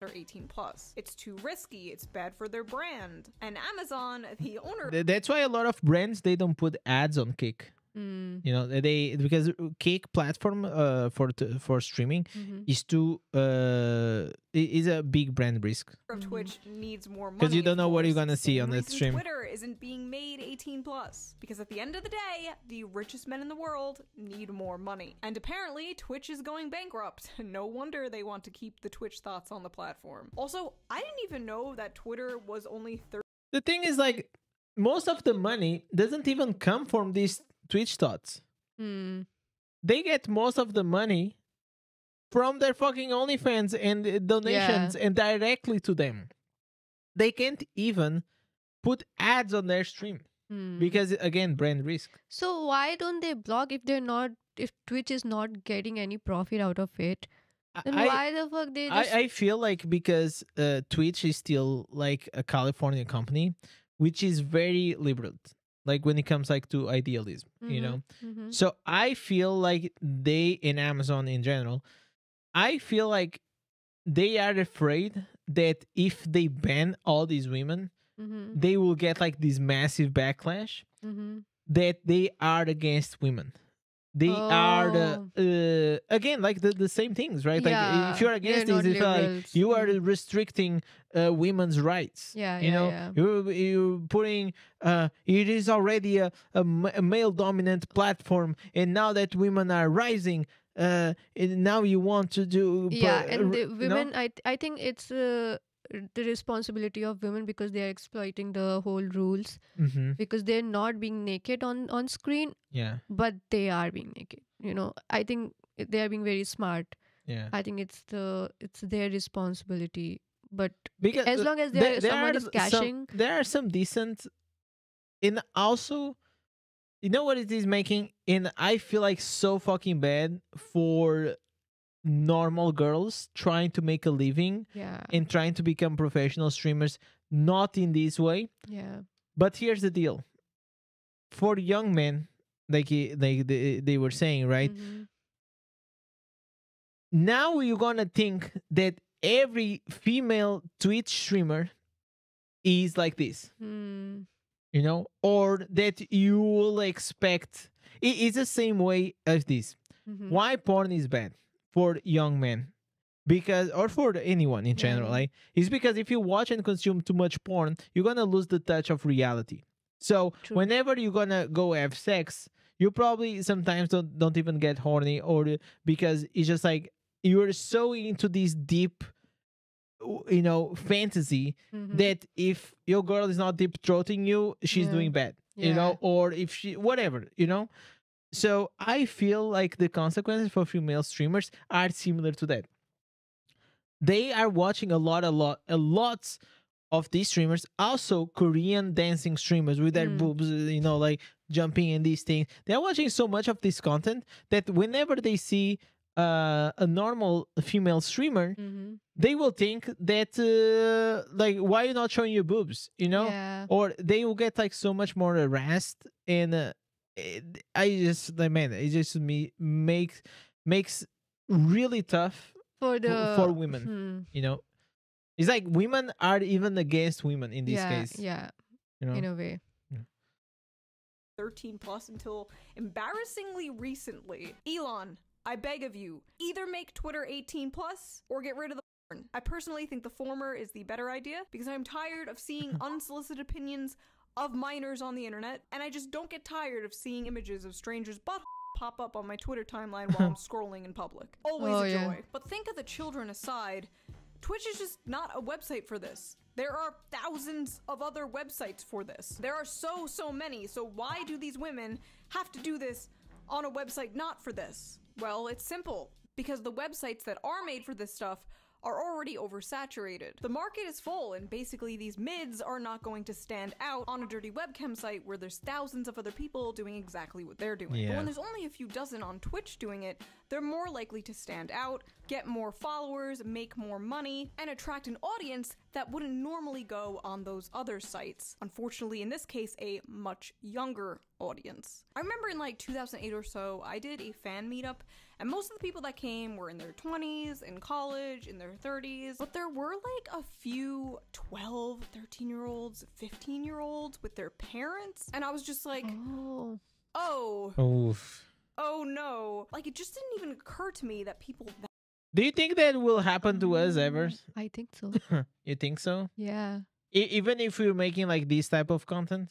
They're 18+. It's too risky. It's bad for their brand. And Amazon, the owner. That's why a lot of brands, they don't put ads on Kick. Mm. You know, because Kick platform for streaming mm-hmm. is too is a big brand risk. Twitch needs more money because you don't know what you're gonna see on that stream. Twitter isn't being made 18+ because at the end of the day, the richest men in the world need more money, and apparently Twitch is going bankrupt. No wonder they want to keep the Twitch thoughts on the platform. Also, I didn't even know that Twitter was only 30. The thing is, like, most of the money doesn't even come from these Twitch thoughts. Mm. They get most of the money from their fucking OnlyFans and donations, yeah. and directly to them. They can't even put ads on their stream because, again, brand risk. So why don't they blog if they're not? If Twitch is not getting any profit out of it, then why the fuck they? Just... I feel like because Twitch is still like a California company, which is very liberal. Like when it comes like to idealism, you know? Mm-hmm. So I feel like they, and Amazon in general, I feel like they are afraid that if they ban all these women, they will get like this massive backlash that they are against women. They are the, again, like the same things, right? Yeah. Like if you're against these, it's like you are restricting women's rights. Yeah, you know, you're putting it is already a male-dominant platform, and now that women are rising, and now you want to do and the women, no? I think it's the responsibility of women because they are exploiting the whole rules because they're not being naked on screen, but they are being naked, you know. I think they are being very smart. I think it's their responsibility, but because as long as someone is cashing, there are some decent, and also, you know what it is making, and I feel like so fucking bad for normal girls trying to make a living and trying to become professional streamers, not in this way. But here's the deal. For young men, like they were saying, right? Now you're gonna think that every female Twitch streamer is like this, you know, or that you will expect. It is the same way as this. Why porn is bad for young men, because, or for anyone in general, right? It's because if you watch and consume too much porn, you're gonna lose the touch of reality. So whenever you're gonna go have sex, you probably sometimes don't even get horny, or because it's just like you're so into this deep, you know, fantasy that if your girl is not deep throating you, she's doing bad, you know, or if she, whatever, you know. So I feel like the consequences for female streamers are similar to that. They are watching a lot of these streamers, also Korean dancing streamers with their boobs, you know, like jumping in these things. They're watching so much of this content that whenever they see a normal female streamer, they will think that, like, why are you not showing your boobs, you know? Or they will get like so much more harassed, and it just makes really tough for women, you know. It's like women are even against women in this case, you know? In a way. 13+ until embarrassingly recently. Elon, I beg of you, either make Twitter 18+ or get rid of the porn. I personally think the former is the better idea because I'm tired of seeing unsolicited opinions of minors on the internet, and I just don't get tired of seeing images of strangers' buttholes pop up on my Twitter timeline while I'm scrolling in public. Always a joy. Yeah. But think of the children aside, Twitch is just not a website for this. There are thousands of other websites for this. There are so many, so why do these women have to do this on a website not for this? Well, it's simple, because the websites that are made for this stuff are already oversaturated. The market is full, and basically these mids are not going to stand out on a dirty webcam site where there's thousands of other people doing exactly what they're doing. Yeah. But when there's only a few dozen on Twitch doing it, they're more likely to stand out, get more followers, make more money, and attract an audience that wouldn't normally go on those other sites. Unfortunately, in this case, a much younger audience. I remember in like 2008 or so, I did a fan meetup, and most of the people that came were in their 20s, in college, in their 30s, but there were like a few 12, 13-year-olds, 15-year-olds with their parents, and I was just like, oh no. Like, it just didn't even occur to me that people that— Do you think that will happen to us ever? I think so. You think so? Yeah. Even if we're making like this type of content?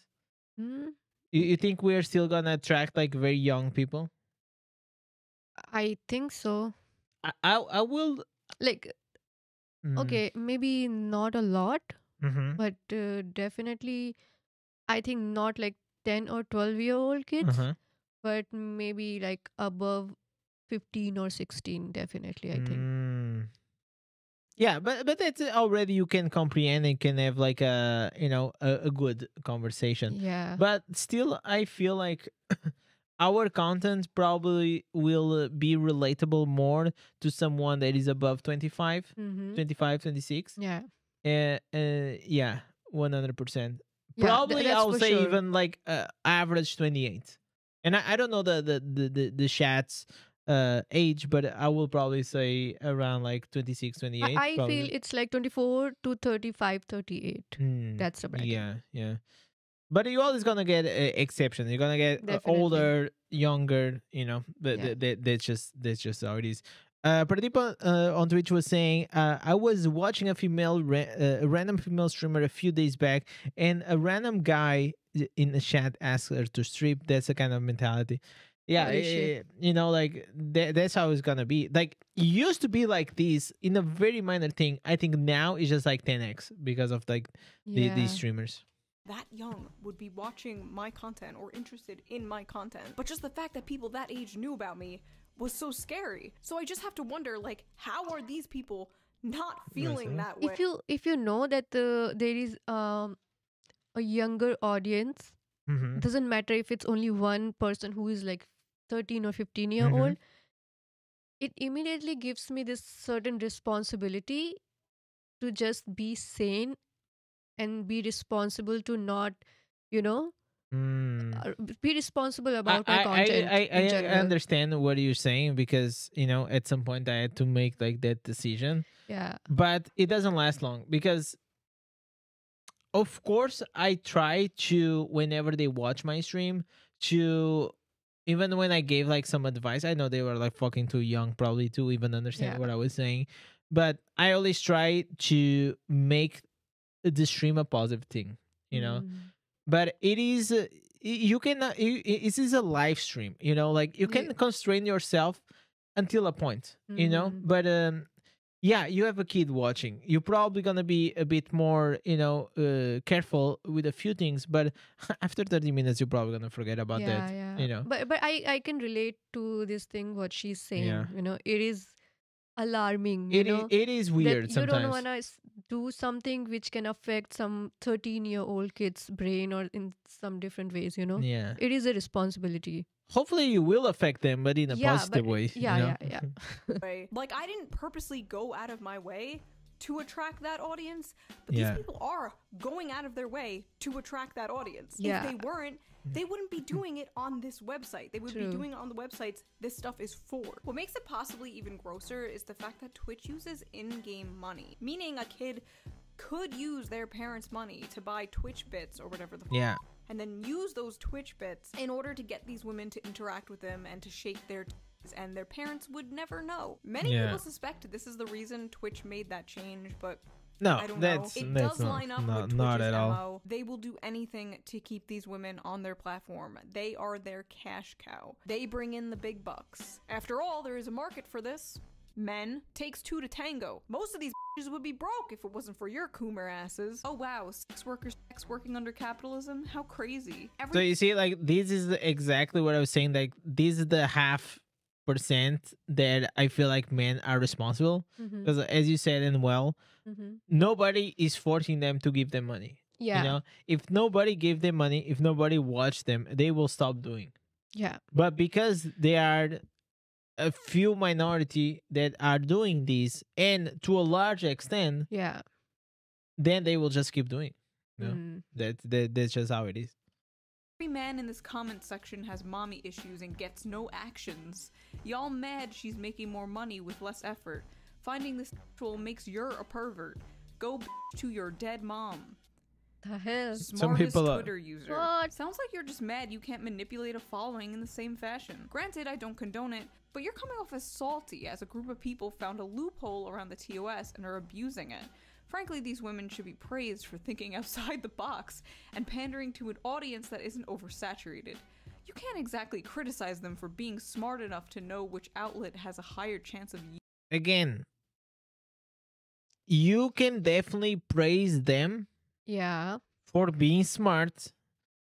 You think we're still gonna attract like very young people? I think so. I will... Like, okay, maybe not a lot, but definitely, I think not like 10 or 12-year-old kids, but maybe like above 15 or 16, definitely, I think. Yeah, but that's already you can comprehend and can have like a, you know, a good conversation. Yeah. But still, I feel like... Our content probably will be relatable more to someone that is above 25, 25, 26. Yeah. Yeah, 100%. Yeah, probably I'll say sure. Even like average 28. And I don't know the chat's age, but I will probably say around like 26, 28. I feel it's like 24 to 35, 38. That's the bracket. Yeah, yeah. But you're always going to get exceptions. You're going to get older, younger, you know, but yeah. that's just how it is. Pradeepa on Twitch was saying, I was watching a random female streamer a few days back, and a random guy in the chat asked her to strip. That's the kind of mentality. Yeah, you know, like, that's how it's going to be. Like, it used to be like this in a very minor thing. I think now it's just like 10x because of, like, these streamers that young would be watching my content or interested in my content. But just the fact that people that age knew about me was so scary. So I just have to wonder, like, how are these people not feeling that way? If you know that there is a younger audience, it doesn't matter if it's only one person who is like 13 or 15-year-old, it immediately gives me this certain responsibility to just be sane and be responsible to not, you know, be responsible about my content. I understand what you're saying because, you know, at some point I had to make like that decision. Yeah. But it doesn't last long because, of course, I try to, whenever they watch my stream, to, even when I gave like some advice, I know they were like fucking too young probably to even understand what I was saying. But I always try to make the stream a positive thing, you know, but it is you cannot. This is a live stream, you know, like you can constrain yourself until a point, you know. But yeah, you have a kid watching. You're probably gonna be a bit more, you know, careful with a few things. But after 30 minutes, you're probably gonna forget about that, you know. But I can relate to this thing what she's saying. Yeah. You know, it is alarming. It is weird that sometimes. You don't wanna do something which can affect some 13-year-old kid's brain or in some different ways, you know. Yeah, it is a responsibility. Hopefully you will affect them, but in a positive way. Yeah, you know? Like, I didn't purposely go out of my way to attract that audience, but these people are going out of their way to attract that audience. If they weren't, they wouldn't be doing it on this website. They would be doing it on the websites this stuff is for. What makes it possibly even grosser is the fact that Twitch uses in-game money, meaning a kid could use their parents' money to buy Twitch bits or whatever the fuck, and then use those Twitch bits in order to get these women to interact with them and to shake their and their parents would never know. Many people suspect this is the reason Twitch made that change, but I don't know. It does line up with Twitch's MO. They will do anything to keep these women on their platform. They are their cash cow. They bring in the big bucks. After all, there is a market for this. Men. Takes two to tango. Most of these bitches would be broke if it wasn't for your coomer asses. Oh wow, sex workers working under capitalism? How crazy. So you see, like, this is exactly what I was saying. Like, this is the 0.5% that I feel like men are responsible. Because as you said, and nobody is forcing them to give them money. You know, if nobody gave them money, if nobody watched them, they will stop doing. But because they are a few minority that are doing this, and to a large extent, then they will just keep doing. That's just how it is. Every man in this comment section has mommy issues and gets no actions. Y'all mad she's making more money with less effort. Finding this sexual makes you're a pervert. Go to your dead mom. Smartest Twitter user. What? Sounds like you're just mad you can't manipulate a following in the same fashion. Granted, I don't condone it, but you're coming off as salty as a group of people found a loophole around the TOS and are abusing it. Frankly, these women should be praised for thinking outside the box and pandering to an audience that isn't oversaturated. You can't exactly criticize them for being smart enough to know which outlet has a higher chance of... Again, you can definitely praise them for being smart.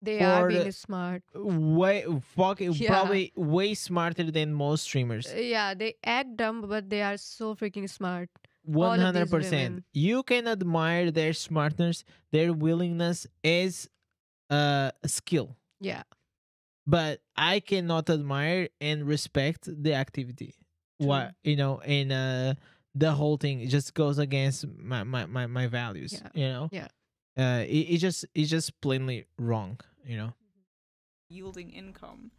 They are being smart. Probably way smarter than most streamers. Yeah, they act dumb, but they are so freaking smart. 100%. You can admire their smartness, their willingness as a skill. But I cannot admire and respect the activity. What you know, and the whole thing, it just goes against my values. You know. It's just plainly wrong. You know. Yielding income.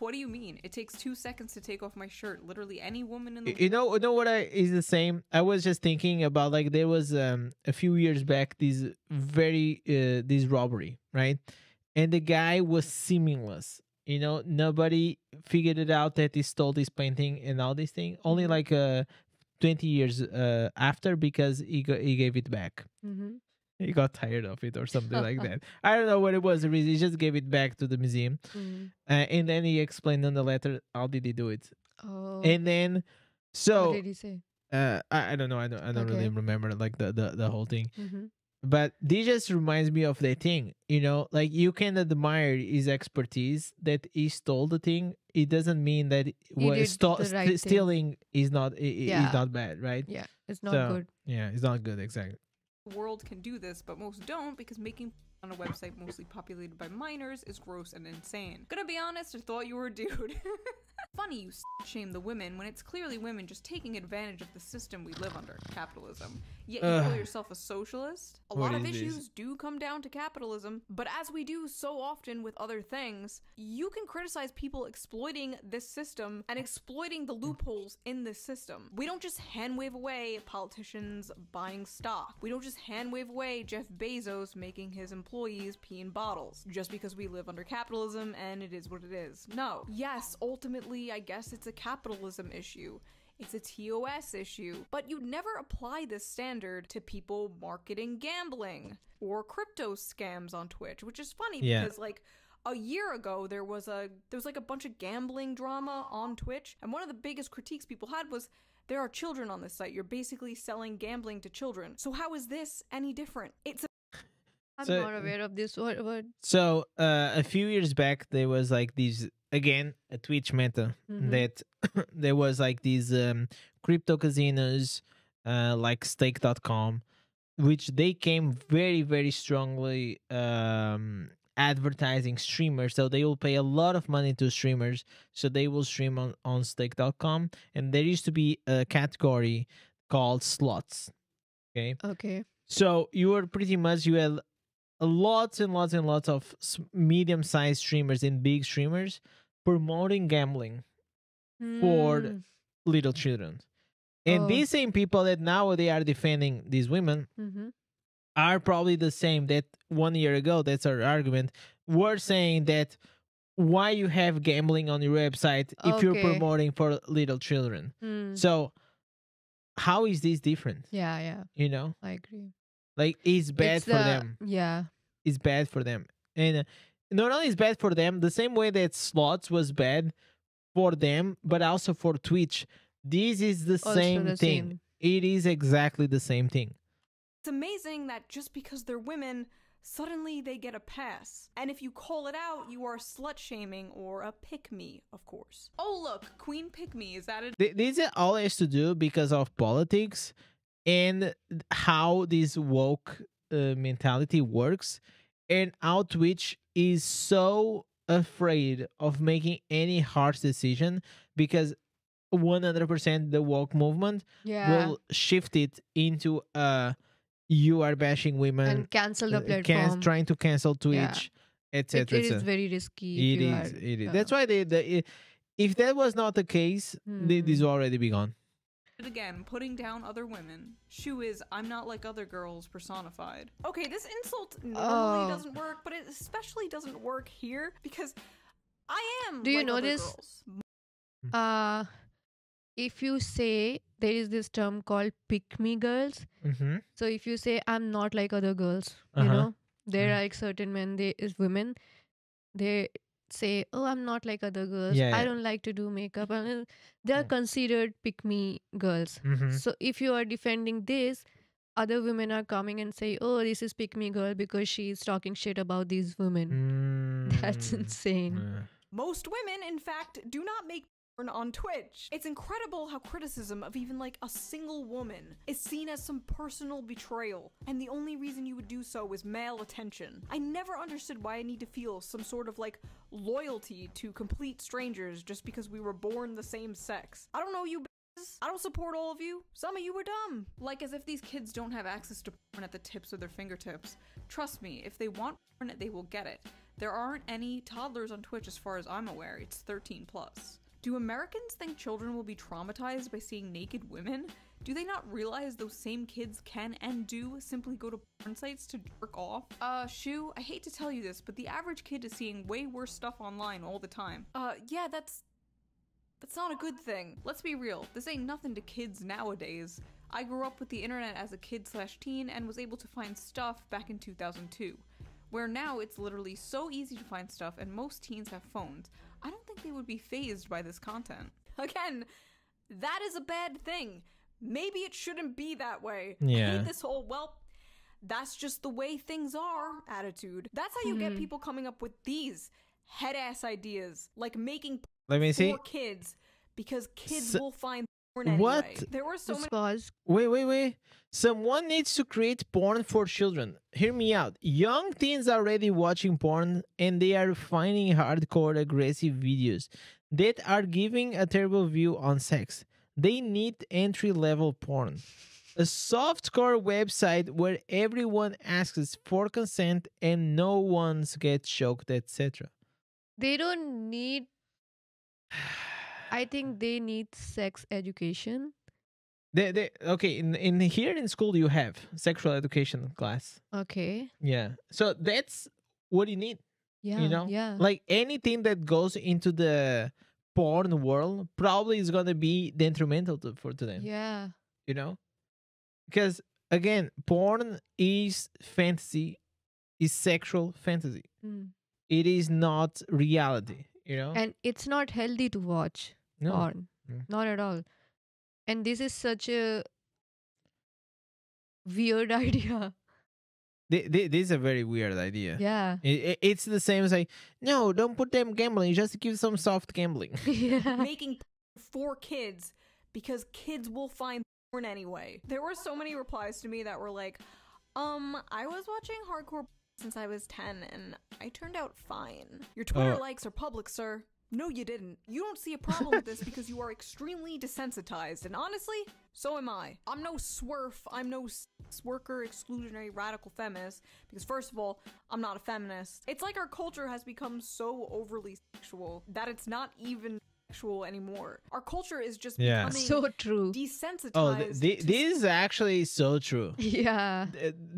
What do you mean? It takes 2 seconds to take off my shirt. Literally any woman in the you know what is the same. I was just thinking about, like, there was a few years back this robbery, right? And the guy was seamless. You know, nobody figured it out that he stole this painting and all this thing. Only like 20 years after, because he gave it back. He got tired of it or something like that. I don't know what it was. He just gave it back to the museum. And then he explained on the letter how did he do it. And then, so... What did he say? I don't know. I don't really remember, like, the whole thing. But this just reminds me of that thing. You know, like, you can admire his expertise that he stole the thing. It doesn't mean that stealing is not, is not bad, right? Yeah, it's not good. Yeah, it's not good, exactly. World can do this, but most don't, because making on a website mostly populated by minors is gross and insane. Gonna be honest, I thought you were a dude. Funny you shame the women when it's clearly women just taking advantage of the system we live under, capitalism. Yet you call yourself a socialist. A lot of issues do come down to capitalism, but as we do so often with other things, you can criticize people exploiting this system and exploiting the loopholes in this system. We don't just hand wave away politicians buying stock. We don't just hand wave away Jeff Bezos making his employees pee in bottles just because we live under capitalism and it is what it is. No. Yes, ultimately, I guess it's a capitalism issue. It's a TOS issue, but you'd never apply this standard to people marketing gambling or crypto scams on Twitch, which is funny because, like, a year ago there was like a bunch of gambling drama on Twitch, and one of the biggest critiques people had was, there are children on this site. You're basically selling gambling to children. So how is this any different? It's a I'm not aware of this word. So a few years back, there was like these, again, a Twitch meta that there was like these crypto casinos like stake.com, which they came very, very strongly advertising streamers. So they will pay a lot of money to streamers. So they will stream on stake.com. And there used to be a category called slots. Okay. So you were pretty much, you had lots and lots and lots of medium-sized streamers and big streamers promoting gambling for little children. And these same people that now they are defending these women are probably the same that 1 year ago, that's our argument, were saying that why you have gambling on your website if you're promoting for little children. So how is this different? Yeah You know, I agree. Like, it's bad for them. Yeah, it's bad for them. And not only it's bad for them, the same way that slots was bad for them, but also for Twitch. This is the same thing. It is exactly the same thing. It's amazing that just because they're women, suddenly they get a pass. And if you call it out, you are slut-shaming or a pick-me, of course. Oh, look, Queen Pick-me is that it? This all has to do because of politics and how this woke mentality works and how Twitch is so afraid of making any harsh decision, because 100% the woke movement will shift it into you are bashing women and cancel the platform, trying to cancel Twitch, etc. It is very risky. It is. That's why if that was not the case, this would already be gone. Again, putting down other women. Shu is I'm not like other girls personified. Okay, this insult normally doesn't work, but it especially doesn't work here because I am. Do you notice? If you say, there is this term called pick me girls. So if you say I'm not like other girls, you know, there are like certain men, there is women, they say, oh, I'm not like other girls. I don't like to do makeup. They are considered pick me girls. So if you are defending this, other women are coming and say, oh, this is pick me girl because she is talking shit about these women. That's insane. Most women, in fact, do not make on Twitch. It's incredible how criticism of even like a single woman is seen as some personal betrayal, and the only reason you would do so is male attention. I never understood why I need to feel some sort of like loyalty to complete strangers just because we were born the same sex. I don't know you bitches. I don't support all of you. Some of you are dumb. Like, as if these kids don't have access to porn at the tips of their fingertips. Trust me, if they want porn, they will get it. There aren't any toddlers on Twitch as far as I'm aware. It's 13+. Do Americans think children will be traumatized by seeing naked women? Do they not realize those same kids can and do simply go to porn sites to jerk off? Shu, I hate to tell you this, but the average kid is seeing way worse stuff online all the time. Yeah, that's not a good thing. Let's be real, this ain't nothing to kids nowadays. I grew up with the internet as a kid/teen and was able to find stuff back in 2002. Where now it's literally so easy to find stuff and most teens have phones. I don't think they would be phased by this content. Again, that is a bad thing. Maybe it shouldn't be that way. Yeah. I hate this whole, well, that's just the way things are attitude. That's how you get people coming up with these head-ass ideas. Like making for kids because kids will find porn anyway. What? There were so many... Wait. Someone needs to create porn for children. Hear me out. Young teens are already watching porn and they are finding hardcore aggressive videos that are giving a terrible view on sex. They need entry-level porn. A softcore website where everyone asks for consent and no one gets choked, etc. They don't need... I think they need sex education. Okay, in here in school you have sexual education class. Okay. Yeah. So that's what you need. Yeah. You know? Yeah. Like anything that goes into the porn world probably is gonna be detrimental to them. Yeah. You know? Because again, porn is fantasy, is sexual fantasy. It is not reality, you know? And it's not healthy to watch porn. Not at all. And this is such a weird idea. This is a very weird idea. Yeah. It's the same as like, no, don't put them gambling. Just give some soft gambling. Yeah. Making for kids because kids will find porn anyway. There were so many replies to me that were like, I was watching hardcore since I was 10 and I turned out fine. Your Twitter likes are public, sir. No, you didn't. You don't see a problem with this because you are extremely desensitized. And honestly, so am I. I'm no swerf. I'm no sex worker, exclusionary, radical feminist. Because first of all, I'm not a feminist. It's like our culture has become so overly sexual that it's not even sexual anymore. Our culture is just becoming so desensitized. Oh, this is actually so true. Yeah.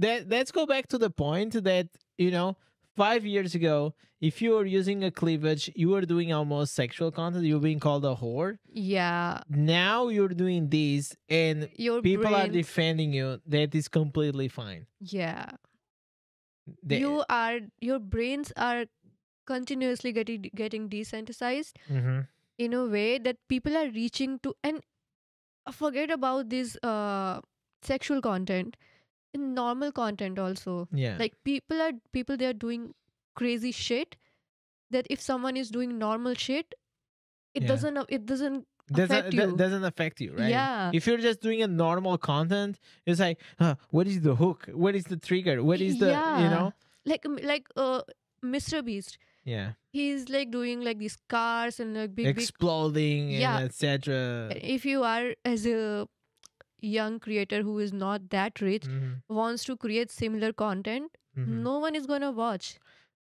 Let's go back to the point that, you know, 5 years ago, if you were using a cleavage, you were doing almost sexual content. You were being called a whore. Yeah. Now you're doing this and your people are defending you. That is completely fine. Yeah. Your brains are continuously getting desensitized in a way that people are reaching to, and forget about this sexual content, normal content also. Yeah. Like people, they are doing crazy shit that if someone is doing normal shit, it doesn't affect you, right? Yeah. If you're just doing a normal content, it's like, what is the hook? What is the trigger? What is the, you know? Like MrBeast. Yeah. He's like doing like these cars and like big exploding and etc. If you are as a young creator who is not that rich, wants to create similar content, no one is going to watch.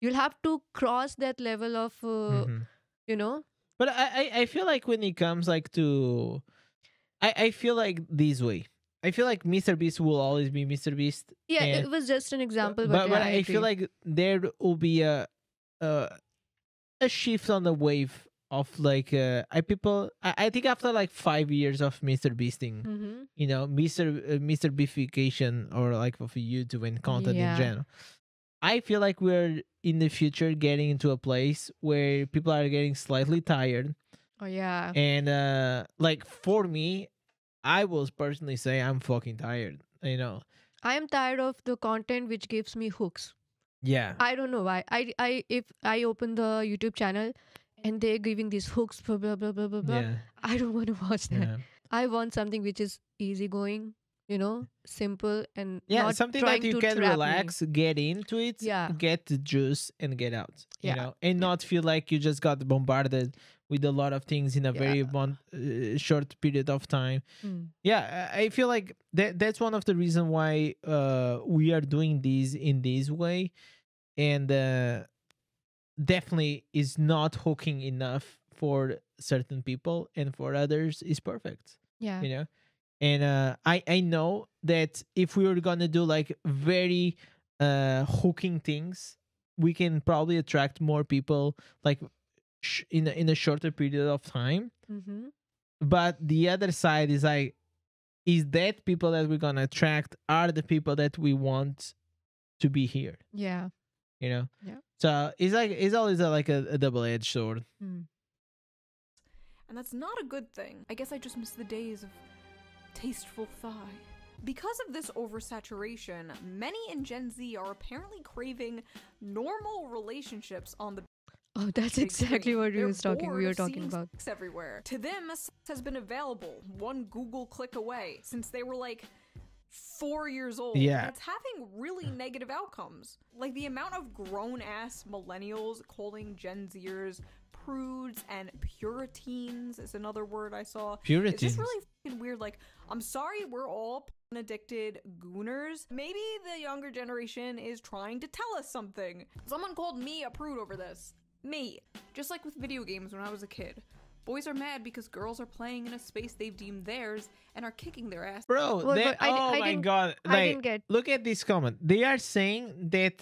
You'll have to cross that level of, you know. But I feel like when it comes like to, I feel like this way. I feel like MrBeast will always be MrBeast. Yeah, it was just an example. But I feel like there will be a shift on the wave of like I think after like 5 years of MrBeasting, you know, MrBeastification or like of YouTube and content in general, I feel like we're in the future getting into a place where people are getting slightly tired. Oh yeah. And like for me, I will personally say I'm fucking tired. You know, I am tired of the content which gives me hooks. Yeah. I don't know why. If I open the YouTube channel and they're giving these hooks, blah, blah, blah, blah, blah, blah. Yeah. I don't want to watch that. Yeah. I want something which is easygoing, you know, simple and not something that you can relax, get into it, get the juice and get out, you know, and not feel like you just got bombarded with a lot of things in a very short period of time. Yeah, I feel like that's one of the reasons why we are doing this in this way. And... definitely is not hooking enough for certain people, and for others is perfect. Yeah, you know. And I know that if we were gonna do like very hooking things, we can probably attract more people like in a shorter period of time. But the other side is like, is that people that we're gonna attract are the people that we want to be here? Yeah, you know. Yeah. So it's like, it's always like a double-edged sword. And that's not a good thing. I guess I just miss the days of tasteful thigh. Because of this oversaturation, many in Gen Z are apparently craving normal relationships on the... Oh, that's exactly what we were talking about. Everywhere. To them, sex has been available one Google click away since they were like 4 years old. Yeah, it's having really negative outcomes, like the amount of grown-ass millennials calling Gen Zers prudes and puritans is another word I saw. Puritans. It's just really fucking weird. Like, I'm sorry, we're all addicted gooners. Maybe the younger generation is trying to tell us something. Someone called me a prude over this. Me. Just like with video games when I was a kid. Boys are mad because girls are playing in a space they've deemed theirs and are kicking their ass. Bro, well, oh my god. Like, I didn't get... Look at this comment. They are saying that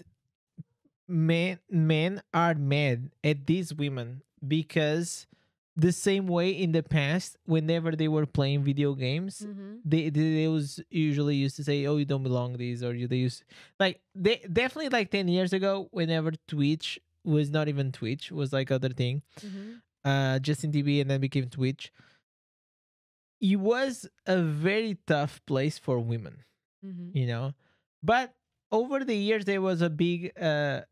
men are mad at these women because the same way in the past, whenever they were playing video games, they used to say, oh, you don't belong to these, or they used... Like, they definitely like 10 years ago, whenever Twitch was not even Twitch, was like other thing. Justin TV and then became Twitch. It was a very tough place for women, you know. But over the years, there was a big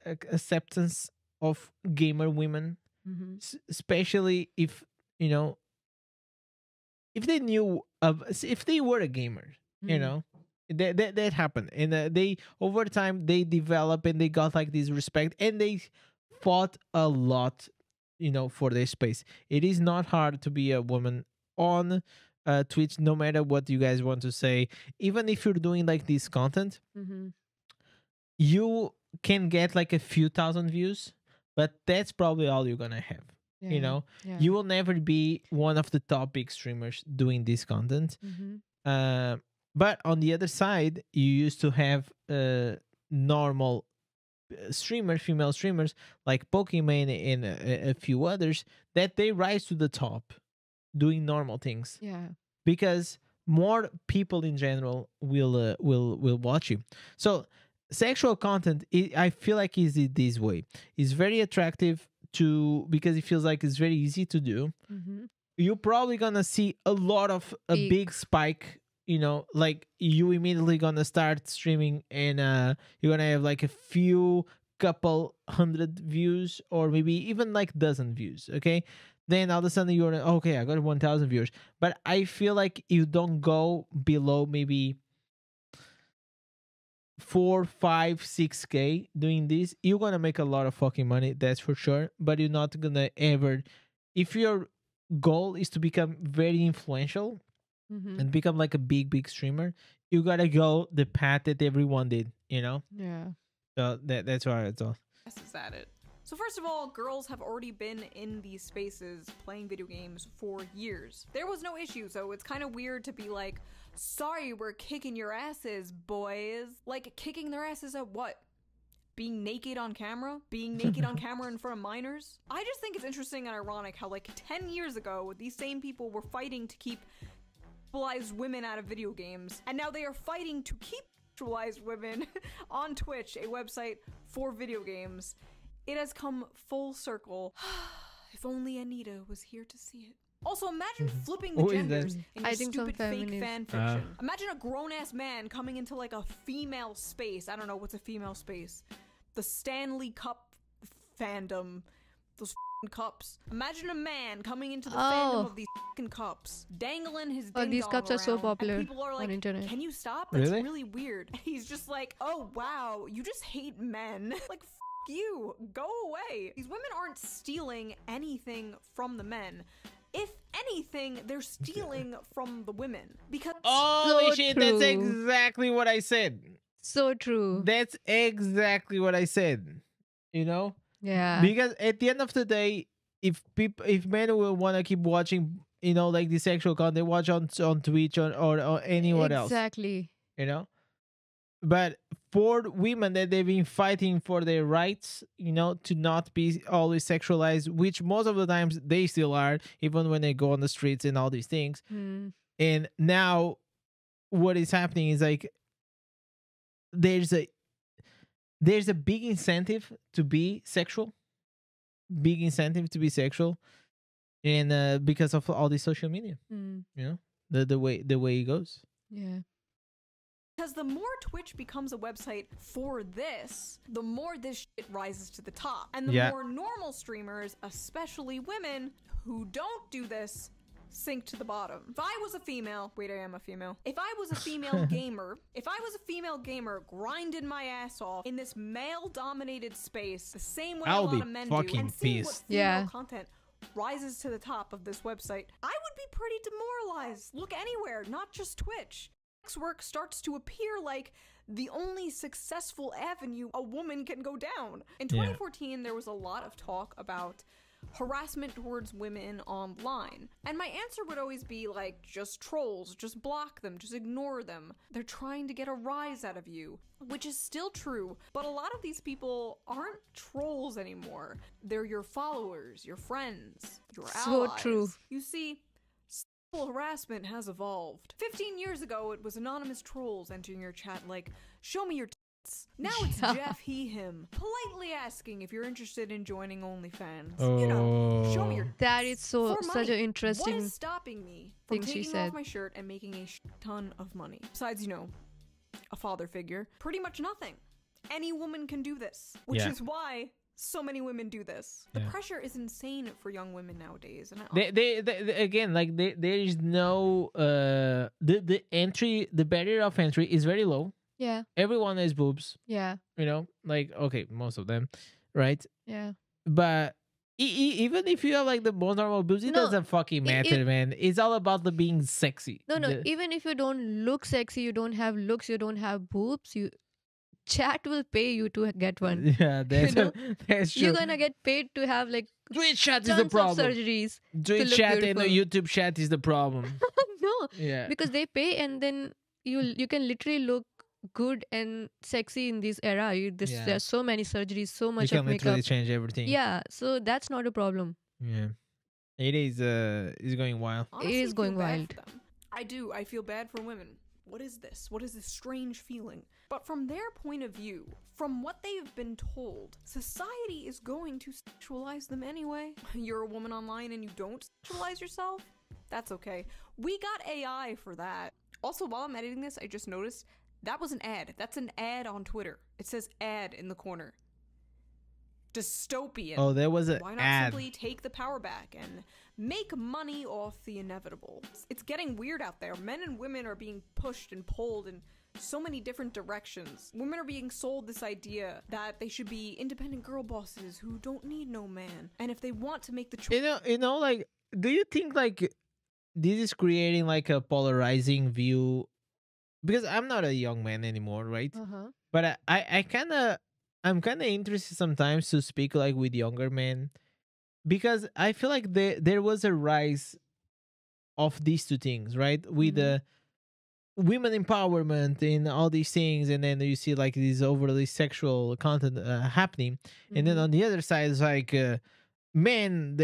acceptance of gamer women, especially if, you know, if they knew of, if they were a gamer, you know. That happened, and they over time they developed and they got like this respect, and they fought a lot, you know, for their space. It is not hard to be a woman on Twitch, no matter what you guys want to say. Even if you're doing like this content, you can get like a few thousand views, but that's probably all you're gonna have. Yeah. You know, you will never be one of the top big streamers doing this content. But on the other side, you used to have normal streamers, female streamers like Pokimane and a few others, that they rise to the top doing normal things. Yeah. Because more people in general will watch you. So sexual content, I feel like is this way. It's very attractive to, because it feels like it's very easy to do. Mm-hmm. You're probably gonna see a lot of a big spike, you know, like you immediately gonna start streaming and you're gonna have like a couple hundred views, or maybe even like dozen views, okay? Then all of a sudden you're okay, I got 1,000 viewers. But I feel like you don't go below maybe 4, 5, 6K doing this. You're gonna make a lot of fucking money, that's for sure. But you're not gonna ever, if your goal is to become very influential, mm-hmm, and become like a big streamer, you gotta go the path that everyone did, you know? Yeah. So that's why I thought. That's at it. So first of all, girls have already been in these spaces playing video games for years. There was no issue, so it's kind of weird to be like, sorry, we're kicking your asses, boys. Like, kicking their asses at what? Being naked on camera? Being naked on camera in front of minors? I just think it's interesting and ironic how like 10 years ago, these same people were fighting to keep sexualized women out of video games, and now they are fighting to keep sexualized women on Twitch, a website for video games. It has come full circle. If only Anita was here to see it. Also, imagine flipping the genders in your stupid fake fan fiction. Imagine a grown-ass man coming into like a female space. I don't know, what's a female space? The Stanley Cup fandom. Those f***ing cups. Imagine a man coming into the fandom of these f***ing cups, dangling his ding-dong. These cups are so popular on internet. Can you stop? That's really weird. He's just like, oh wow, you just hate men. Like, you go away. These women aren't stealing anything from the men. If anything, they're stealing from the women, because holy shit, that's exactly what I said. So true. That's exactly what I said, you know? Yeah, because at the end of the day, if men will want to keep watching, you know, like the sexual content, they watch on Twitch or anywhere else, exactly, you know. But for women that they've been fighting for their rights, you know, to not be always sexualized, which most of the times they still are, even when they go on the streets and all these things. Mm. And now what is happening is like there's a big incentive to be sexual. Big incentive to be sexual. And because of all the social media. Mm. You know, the way it goes. Yeah. Because the more Twitch becomes a website for this, the more this shit rises to the top. And the more normal streamers, especially women who don't do this, sink to the bottom. If I was a female, wait, I am a female. If I was a female gamer, if I was a female gamer grinding my ass off in this male-dominated space, the same way a lot of men do, and seeing what female content rises to the top of this website, I would be pretty demoralized. Look anywhere, not just Twitch. Work starts to appear like the only successful avenue a woman can go down. In 2014, there was a lot of talk about harassment towards women online. And my answer would always be like, just trolls, just block them, just ignore them. They're trying to get a rise out of you, which is still true. But a lot of these people aren't trolls anymore. They're your followers, your friends, your allies. So true. You see, harassment has evolved. 15 years ago, it was anonymous trolls entering your chat like, show me your tits. Now it's Jeff, he, him, politely asking if you're interested in joining OnlyFans. You know, show me your tits. That is such an interesting thing she said. What is stopping me from taking off my shirt and making a ton of money? Besides, you know, a father figure. Pretty much nothing. Any woman can do this, which is why so many women do this. The pressure is insane for young women nowadays, and they again, like there is no the barrier of entry is very low. Yeah, everyone has boobs. Yeah, you know, like okay, most of them, right? Yeah, but even if you have like the most normal boobs, it doesn't fucking matter, man. It's all about the being sexy. Even if you don't look sexy, you don't have looks, you don't have boobs, you. Chat will pay you to get one. Yeah, that's true. You're gonna get paid to have like Twitch chat is the problem. Surgeries. Twitch chat and YouTube chat is the problem. No, because they pay and then you can literally look good and sexy in this era. There's so many surgeries, so much you can literally change everything. Yeah, so that's not a problem. Yeah, it is going wild. Honestly, it is going wild. I do. I feel bad for women. What is this? What is this strange feeling? But from their point of view, from what they've been told, society is going to sexualize them anyway. You're a woman online and you don't sexualize yourself? That's okay. We got AI for that. Also, while I'm editing this, I just noticed that was an ad. That's an ad on Twitter. It says ad in the corner. Dystopian. Oh, there was an ad. Why not simply take the power back and make money off the inevitable? It's getting weird out there. Men and women are being pushed and pulled in so many different directions. Women are being sold this idea that they should be independent girl bosses who don't need no man. And if they want to make the choice... You know, like, do you think, like, this is creating, like, a polarizing view? Because I'm not a young man anymore, right? Uh-huh. But I'm kind of interested sometimes to speak, like, with younger men. Because I feel like there was a rise of these two things, right? With the women empowerment and all these things. And then you see, like, this overly sexual content happening. And then on the other side, it's like men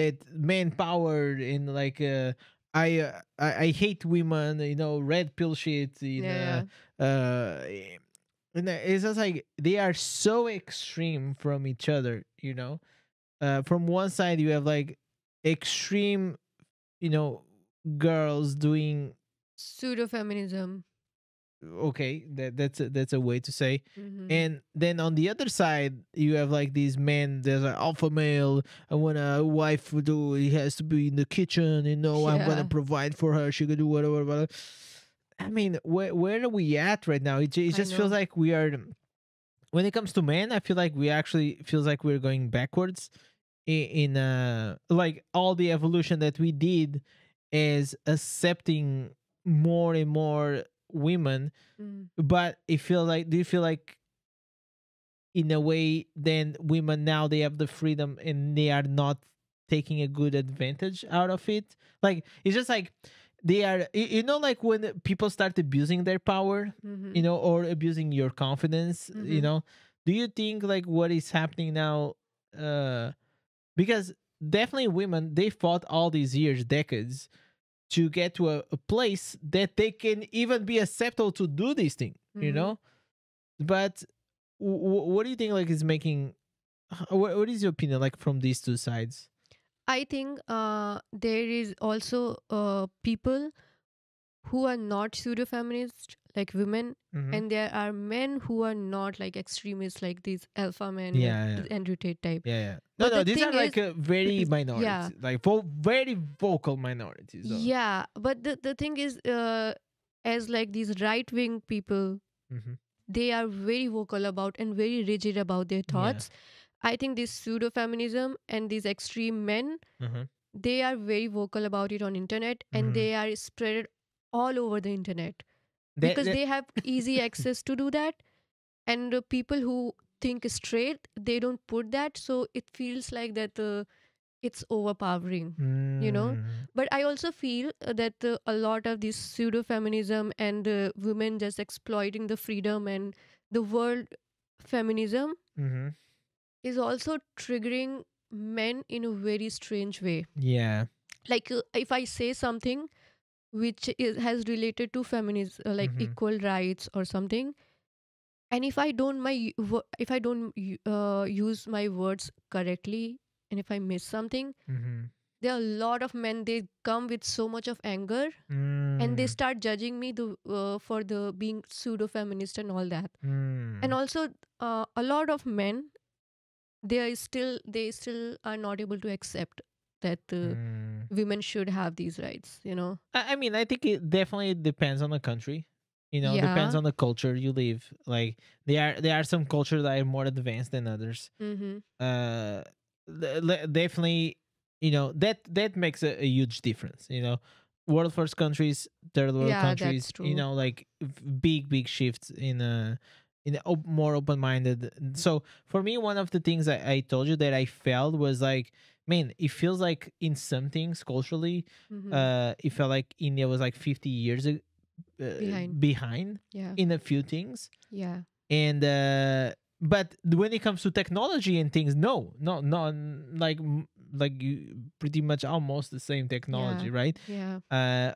powered and, like, I hate women, you know, red pill shit. And it's just like they are so extreme from each other, you know. From one side you have like extreme, you know, girls doing pseudo feminism. Okay, that's a way to say. And then on the other side you have like these men. There's an alpha male. I want a wife who has to be in the kitchen. You know, I'm gonna provide for her. She could do whatever. I mean, where are we at right now? It just feels like we are. When it comes to men, I feel like we're going backwards in like all the evolution that we did is accepting more and more women. But it feels like, do you feel like in a way then women now they have the freedom and they are not taking a good advantage out of it? Like it's just like they are, you know, like when people start abusing their power, you know, or abusing your confidence, you know, do you think like what is happening now? Because definitely women, they fought all these years, decades to get to a place that they can even be acceptable to do this thing, you know, but what do you think like is making, what is your opinion like from these two sides? I think there is also people who are not pseudo-feminist, like women, and there are men who are not like extremists, like these alpha men, Andrew Tate type. No, these are like very minorities, like very vocal minorities. Though. Yeah, but the thing is, as like these right-wing people, they are very vocal about and very rigid about their thoughts. I think this pseudo-feminism and these extreme men, they are very vocal about it on internet and they are spread all over the internet because they have easy access to do that. And people who think straight, they don't put that. So it feels like that it's overpowering, you know. But I also feel that a lot of this pseudo-feminism and women just exploiting the freedom and the world feminism is also triggering men in a very strange way. Yeah. Like if I say something which has related to feminism, like equal rights or something, and if I don't use my words correctly and if I miss something, there are a lot of men, they come with so much of anger and they start judging me for the being pseudo-feminist and all that. And also a lot of men, they still are not able to accept that women should have these rights, you know. I mean, I think it definitely depends on the country, you know, depends on the culture you live. Like there are some cultures that are more advanced than others. Definitely, you know, that makes a huge difference, you know. World first countries, third world countries, you know, like big shifts in more open-minded. So for me, one of the things I told you that I felt was like, man, it feels like in some things culturally, it felt like India was like 50 years behind yeah. in a few things. Yeah. And but when it comes to technology and things, like you pretty much almost the same technology, yeah. right? Yeah.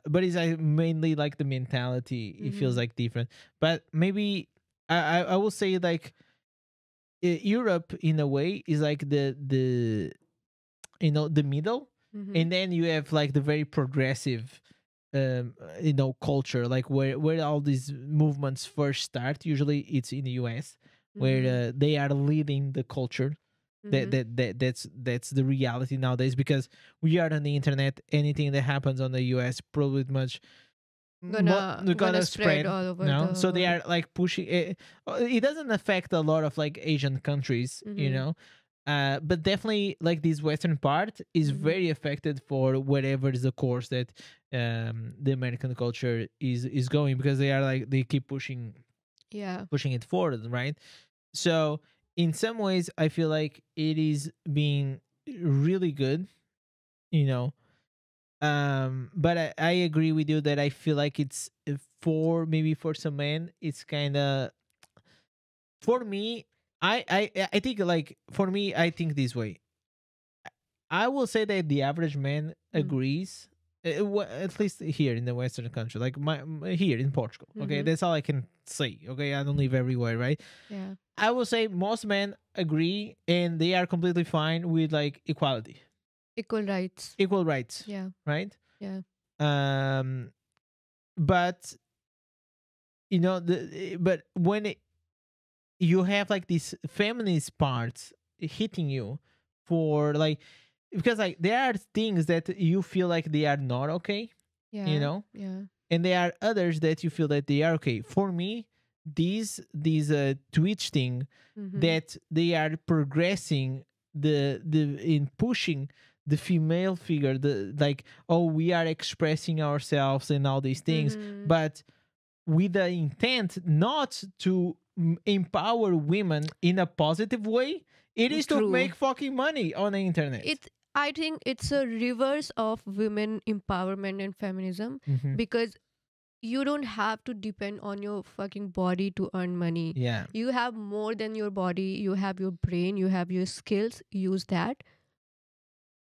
But it's like mainly like the mentality. Mm-hmm. It feels like different. But maybe I will say like Europe in a way is like the you know the middle, mm-hmm. and then you have like the very progressive you know culture, like where all these movements first start. Usually it's in the US, mm-hmm. where they are leading the culture. Mm-hmm. That's the reality nowadays, because we are on the internet. Anything that happens on the US probably much gonna spread all over. No? So they are like pushing it. It doesn't affect a lot of like Asian countries, mm-hmm. you know, but definitely like this Western part is mm-hmm. very affected for whatever is the course that the American culture is going, because they are like they keep pushing, yeah, pushing it forward, right? So in some ways, I feel like it is being really good, you know. But I agree with you that I feel like it's for some men, it's kind of, for me, I think like for me, I think this way. I will say that the average man agrees, at least here in the Western country, like here in Portugal. Mm-hmm. Okay, that's all I can say. Okay, I don't live everywhere, right? Yeah. I will say most men agree, and they are completely fine with like equality, equal rights. Yeah. Right. Yeah. But you know, but when you have like this feminist part hitting you for like, because like there are things that you feel like they are not okay. Yeah. You know. Yeah. And there are others that you feel that they are okay. For me, these Twitch thing, mm-hmm. that they are progressing the in pushing the female figure, the like, oh, we are expressing ourselves and all these things, mm-hmm. but with the intent not to empower women in a positive way. It is True. To make fucking money on the internet. I think it's a reverse of women empowerment and feminism, mm-hmm. because you don't have to depend on your fucking body to earn money. Yeah. You have more than your body. You have your brain. You have your skills. Use that.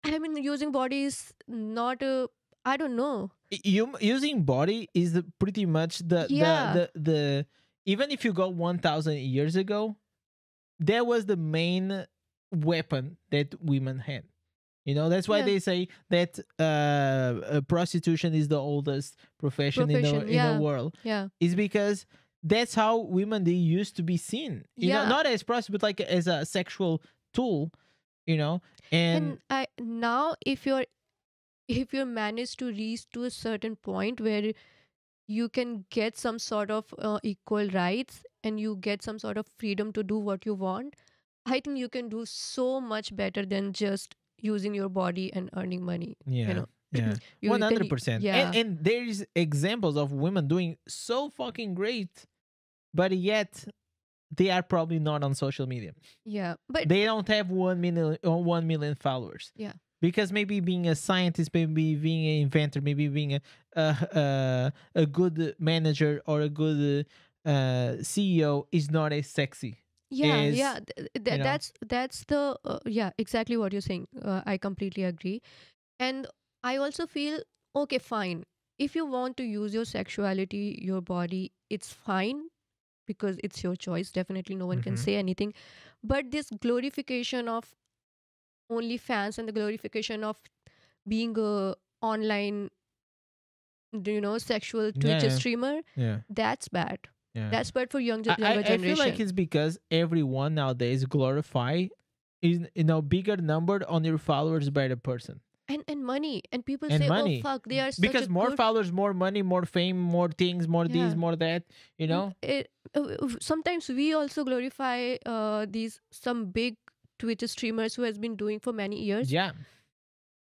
I mean, using body is not a... I don't know. Using body is pretty much the... Yeah. The even if you go 1,000 years ago, that was the main weapon that women had. You know, that's why yeah. they say that prostitution is the oldest profession in the world. Yeah. It's because that's how women, they used to be seen. You yeah. know, not as prostitutes, but like as a sexual tool, you know. And now if you manage to reach to a certain point where you can get some sort of equal rights and you get some sort of freedom to do what you want, I think you can do so much better than just using your body and earning money. Yeah, you know? Yeah. 100%. Yeah. And there's examples of women doing so fucking great, but yet they are probably not on social media. Yeah, but they don't have 1 million followers. Yeah, because maybe being a scientist, maybe being an inventor, maybe being a good manager or a good CEO is not as sexy. Yeah, is, yeah, you know. That's the yeah, exactly what you're saying. I completely agree, and I also feel okay, fine. If you want to use your sexuality, your body, it's fine because it's your choice. Definitely, no one mm-hmm. can say anything. But this glorification of OnlyFans and the glorification of being a online, you know, sexual Twitch yeah. streamer, yeah. that's bad. Yeah. That's bad for younger generation. I feel like it's because everyone nowadays glorify, is you know, bigger number on your followers by the person. And money. And people and say, money. Oh, fuck, they are such because more followers, more money, more fame, more things, more yeah. these, more that, you know? Sometimes we also glorify some big Twitch streamers who has been doing for many years. Yeah.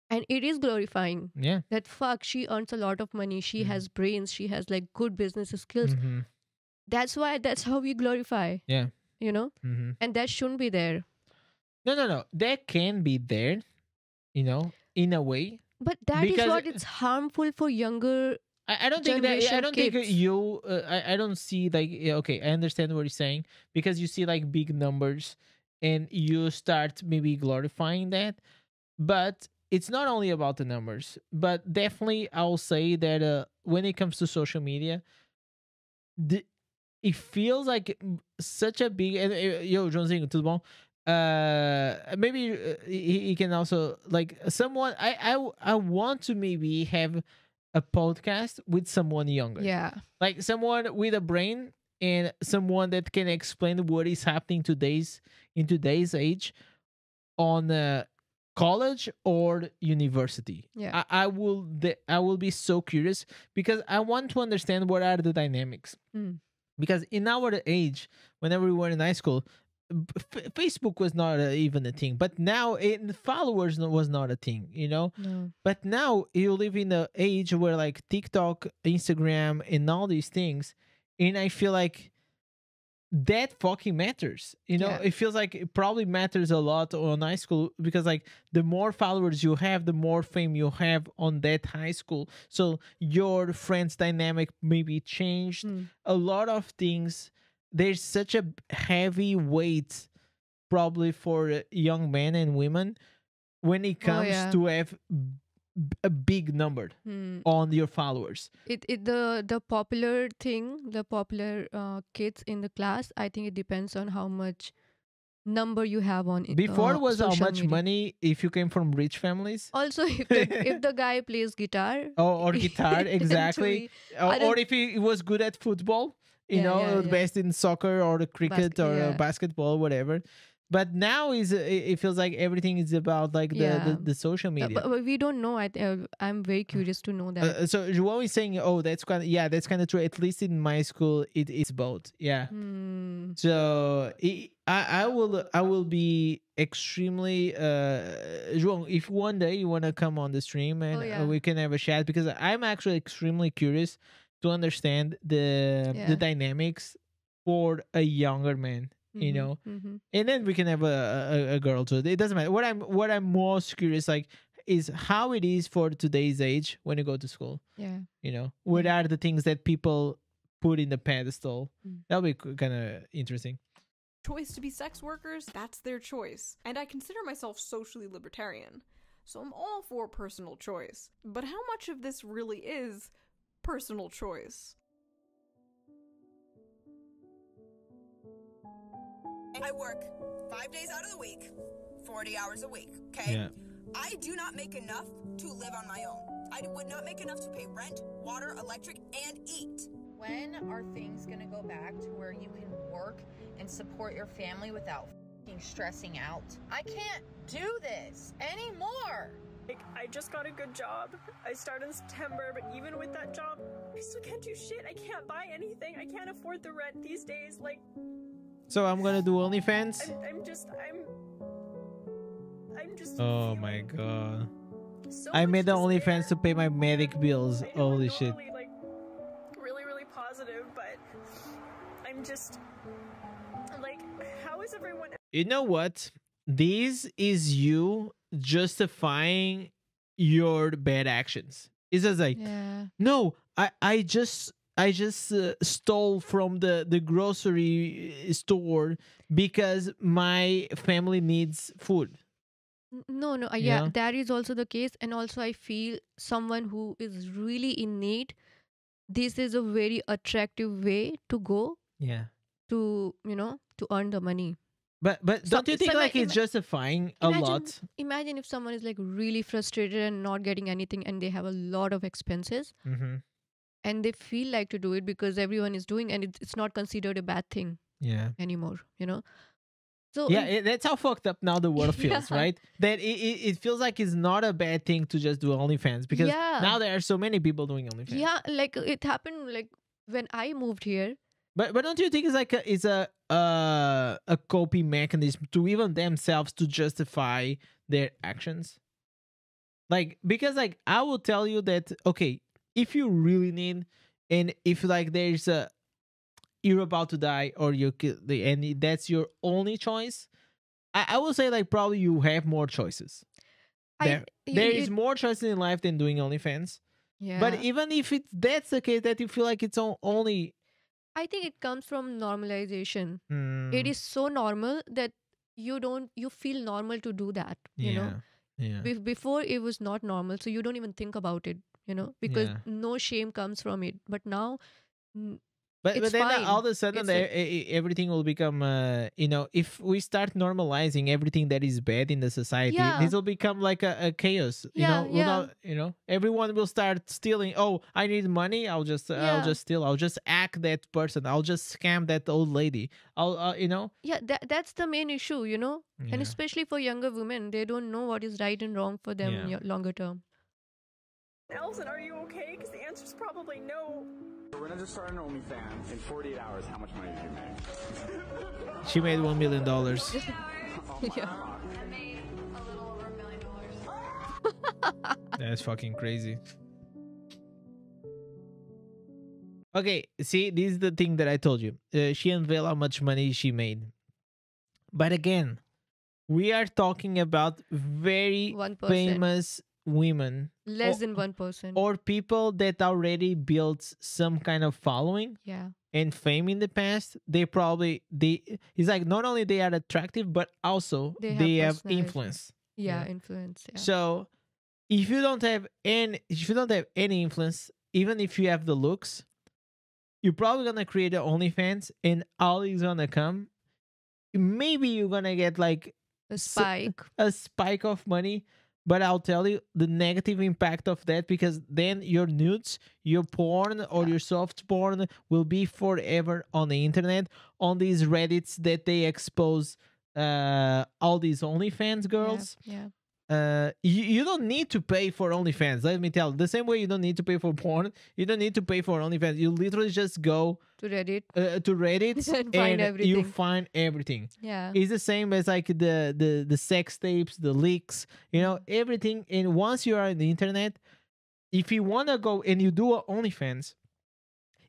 And it is glorifying. Yeah. That, fuck, she earns a lot of money. She mm-hmm. has brains. She has, like, good business skills. Mm-hmm. That's how we glorify. Yeah. You know? Mm-hmm. And that shouldn't be there. No. That can be there, you know, in a way. But that is what it's harmful for younger I don't see like, okay, I understand what you're saying, because you see like big numbers and you start maybe glorifying that, but it's not only about the numbers. But definitely I'll say that when it comes to social media, it feels like such a big, and yo, Joãozinho, tudo bom? Maybe he can also like someone, I want to maybe have a podcast with someone younger, yeah, like someone with a brain and someone that can explain what is happening in today's age on college or university. Yeah, I will be so curious, because I want to understand what are the dynamics. Because in our age, whenever we were in high school, Facebook was not even a thing, but now followers was not a thing, you know. No. But now you live in an age where like TikTok, Instagram, and all these things, and I feel like that fucking matters, you know. Yeah. It feels like it probably matters a lot on high school, because like the more followers you have, the more fame you have on that high school, so your friends dynamic maybe changed. A lot of things. There's such a heavy weight probably for young men and women when it comes to have a big number on your followers. The popular thing, the popular kids in the class, I think it depends on how much number you have on it. Before was how much media. Money if you came from rich families. Also, if the guy plays guitar. Oh, or guitar, exactly. Or if he was good at football. You know, best in soccer or the cricket basketball, whatever. But now it feels like everything is about like the social media. But we don't know. I'm very curious to know that. So João is saying, oh, that's kind of true. At least in my school, it is both. Yeah. So I will be extremely João, if one day you want to come on the stream and we can have a chat, because I'm actually extremely curious to understand the dynamics for a younger man, you know, and then we can have a girl too. It doesn't matter. What I'm most curious like is how it is for today's age when you go to school. Yeah, you know, what are the things that people put in the pedestal? That'll be kind of interesting. Choice to be sex workers, that's their choice, and I consider myself socially libertarian, so I'm all for personal choice. But how much of this really is personal choice? I work 5 days out of the week, 40 hours a week, okay? Yeah. I do not make enough to live on my own. I would not make enough to pay rent, water, electric, and eat. When are things gonna go back to where you can work and support your family without f***ing stressing out? I can't do this anymore! Like, I just got a good job. I started in September, but even with that job, I still can't do shit. I can't buy anything. I can't afford the rent these days. Like, so I'm gonna do OnlyFans. I'm just. Oh my god! So I made the OnlyFans to pay my medic bills. Holy shit! Like, really, really positive, but I'm just like, how is everyone? You know what? This is you justifying your bad actions. It's just like, no, I just stole from the grocery store because my family needs food. No, yeah, that is also the case. And also I feel someone who is really in need, this is a very attractive way to go to, you know, to earn the money. But don't you think like it's justifying a lot? Imagine if someone is like really frustrated and not getting anything, and they have a lot of expenses, and they feel like to do it because everyone is doing, and it's not considered a bad thing anymore, you know? So yeah, that's how fucked up now the world feels, right? That it feels like it's not a bad thing to just do OnlyFans, because now there are so many people doing OnlyFans. Yeah, like it happened like when I moved here. But don't you think it's like a coping mechanism to even themselves to justify their actions? Like, because like I will tell you that, okay, if you really need, and if like there's a, you're about to die or you and that's your only choice, I will say like probably you have more choices. There is more choices in life than doing OnlyFans. Yeah. But even if it's that's the case, that you feel like it's only, I think it comes from normalization. It is so normal that you feel normal to do that. You know, before it was not normal, so you don't even think about it. You know, because no shame comes from it. But now, but then fine. All of a sudden everything will become you know, if we start normalizing everything that is bad in the society, this will become like a chaos. You know, we'll not, you know, everyone will start stealing. Oh, I need money. I'll just steal. I'll just hack that person. I'll just scam that old lady. I'll you know. Yeah, that's the main issue. You know, and especially for younger women, they don't know what is right and wrong for them longer term. Allison, are you okay? Because the answer is probably no. We're gonna just start an OnlyFans in 48 hours. How much money did you make? She made $1 million. I made a little over $1 million. That's fucking crazy. Okay, see, this is the thing that I told you. She unveiled how much money she made, but again, we are talking about very famous women, less than 1%, or people that already built some kind of following and fame in the past. They it's like not only they are attractive, but also they have influence. So if you don't have any influence, even if you have the looks, you're probably gonna create an OnlyFans and all is gonna come. Maybe you're gonna get like a spike of money. But I'll tell you the negative impact of that, because then your nudes, your porn or your soft porn will be forever on the internet, on these Reddits that they expose all these OnlyFans girls. You don't need to pay for OnlyFans. Let me tell you. The same way you don't need to pay for porn, you don't need to pay for OnlyFans. You literally just go to Reddit, and find everything. You find everything. Yeah, it's the same as like the sex tapes, the leaks. You know, everything. And once you are on the internet, if you wanna go and you do OnlyFans,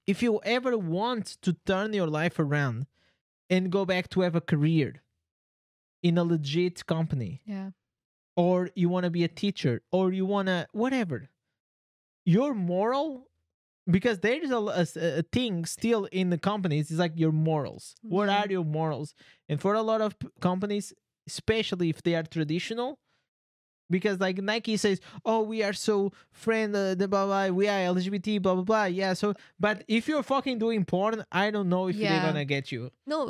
if you ever want to turn your life around and go back to have a career in a legit company, or you want to be a teacher, or you want to whatever, your moral, because there is a thing still in the companies, it's like your morals. What are your morals? And for a lot of companies, especially if they are traditional, because like Nike says, oh, we are so friend, blah, blah, we are LGBT, blah, blah, blah. Yeah, so, but if you're fucking doing porn, I don't know if they're gonna get you. No,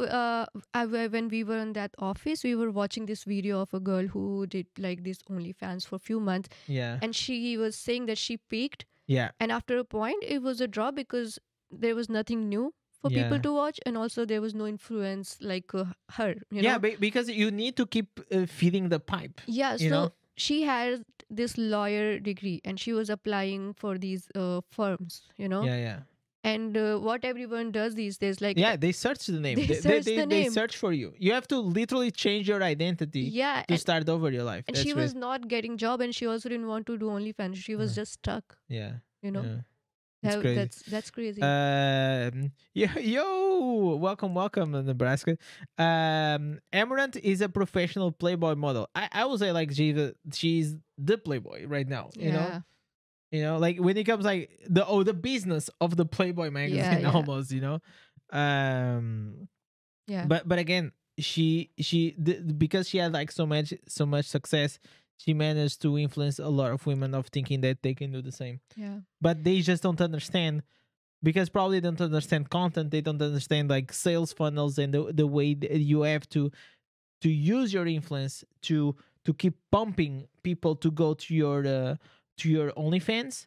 when we were in that office, we were watching this video of a girl who did like this OnlyFans for a few months. Yeah. And she was saying that she peaked. Yeah. And after a point, it was a draw because there was nothing new for people to watch, and also there was no influence like her. You know? Because you need to keep feeding the pipe. Yeah, so... know? She had this lawyer degree and she was applying for these firms, you know? And what everyone does these days, like... they search the name. They search for you. You have to literally change your identity to start over your life. And she was not getting job, and she also didn't want to do OnlyFans. She was just stuck. You know? Crazy. That's crazy. Yo, welcome, Nebraska. Amouranth is a professional Playboy model. I would say like she's the Playboy right now. You know, like when it comes like the business of the Playboy magazine almost. You know, But again, because she had like so much success, she managed to influence a lot of women of thinking that they can do the same. But they just don't understand, because probably they don't understand content. They don't understand like sales funnels and the way that you have to use your influence to keep pumping people to go to your OnlyFans.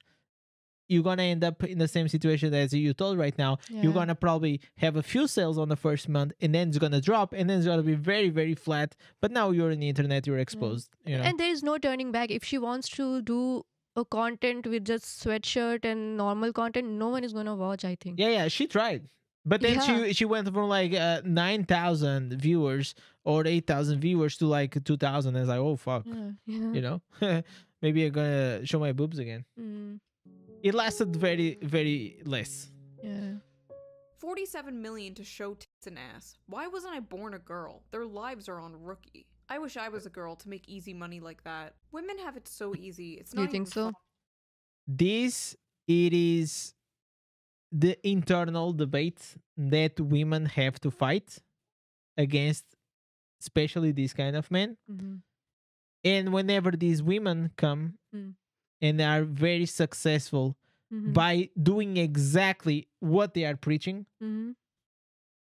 You're gonna end up in the same situation as you told right now. You're gonna probably have a few sales on the first month, and then it's gonna drop, and then it's gonna be very, very flat. But now you're on the internet, you're exposed. You know? And there is no turning back. If she wants to do a content with just sweatshirt and normal content, no one is gonna watch, I think. Yeah, she tried. But then she went from like 9,000 viewers or 8,000 viewers to like 2,000. It's like, oh fuck. You know? Maybe I'm gonna show my boobs again. It lasted very, very less. 47 million to show tits and ass. Why wasn't I born a girl? Their lives are on Rookie. I wish I was a girl to make easy money like that. Women have it so easy. It's not. You think so? This it is the internal debate that women have to fight against, especially these kind of men. Mm-hmm. And whenever these women come and are very successful by doing exactly what they are preaching,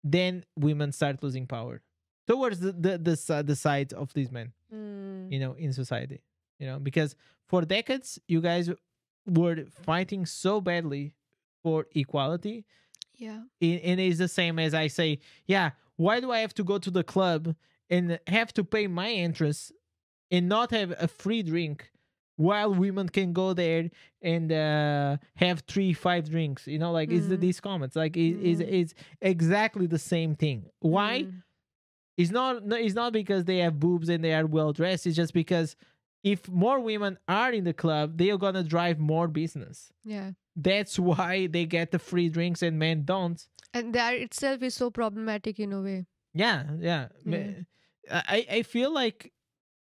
then women start losing power towards the side of these men, you know, in society, you know, because for decades you guys were fighting so badly for equality. Yeah. And it's the same as I say, yeah, why do I have to go to the club and have to pay my entrance and not have a free drink while women can go there and have 3-5 drinks, you know, like it's these comments, like it's exactly the same thing. Why? It's not because they have boobs and they are well dressed. It's just because if more women are in the club, they are gonna drive more business. Yeah, that's why they get the free drinks and men don't. And that itself is so problematic in a way. Yeah, yeah. I feel like.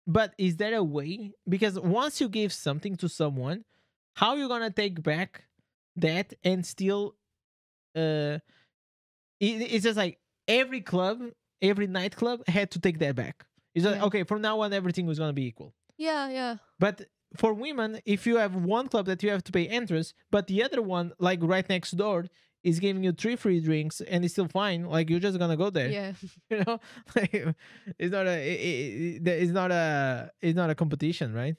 But is there a way? Because once you give something to someone, how are you going to take back that and still... it's just like every club, every nightclub had to take that back. It's like, okay, from now on, everything was going to be equal. Yeah, yeah. But for women, if you have one club that you have to pay entrance, but the other one, like right next door, is giving you 3 free drinks and it's still fine. Like you're just gonna go there. Yeah, you know, like, it's not a competition, right?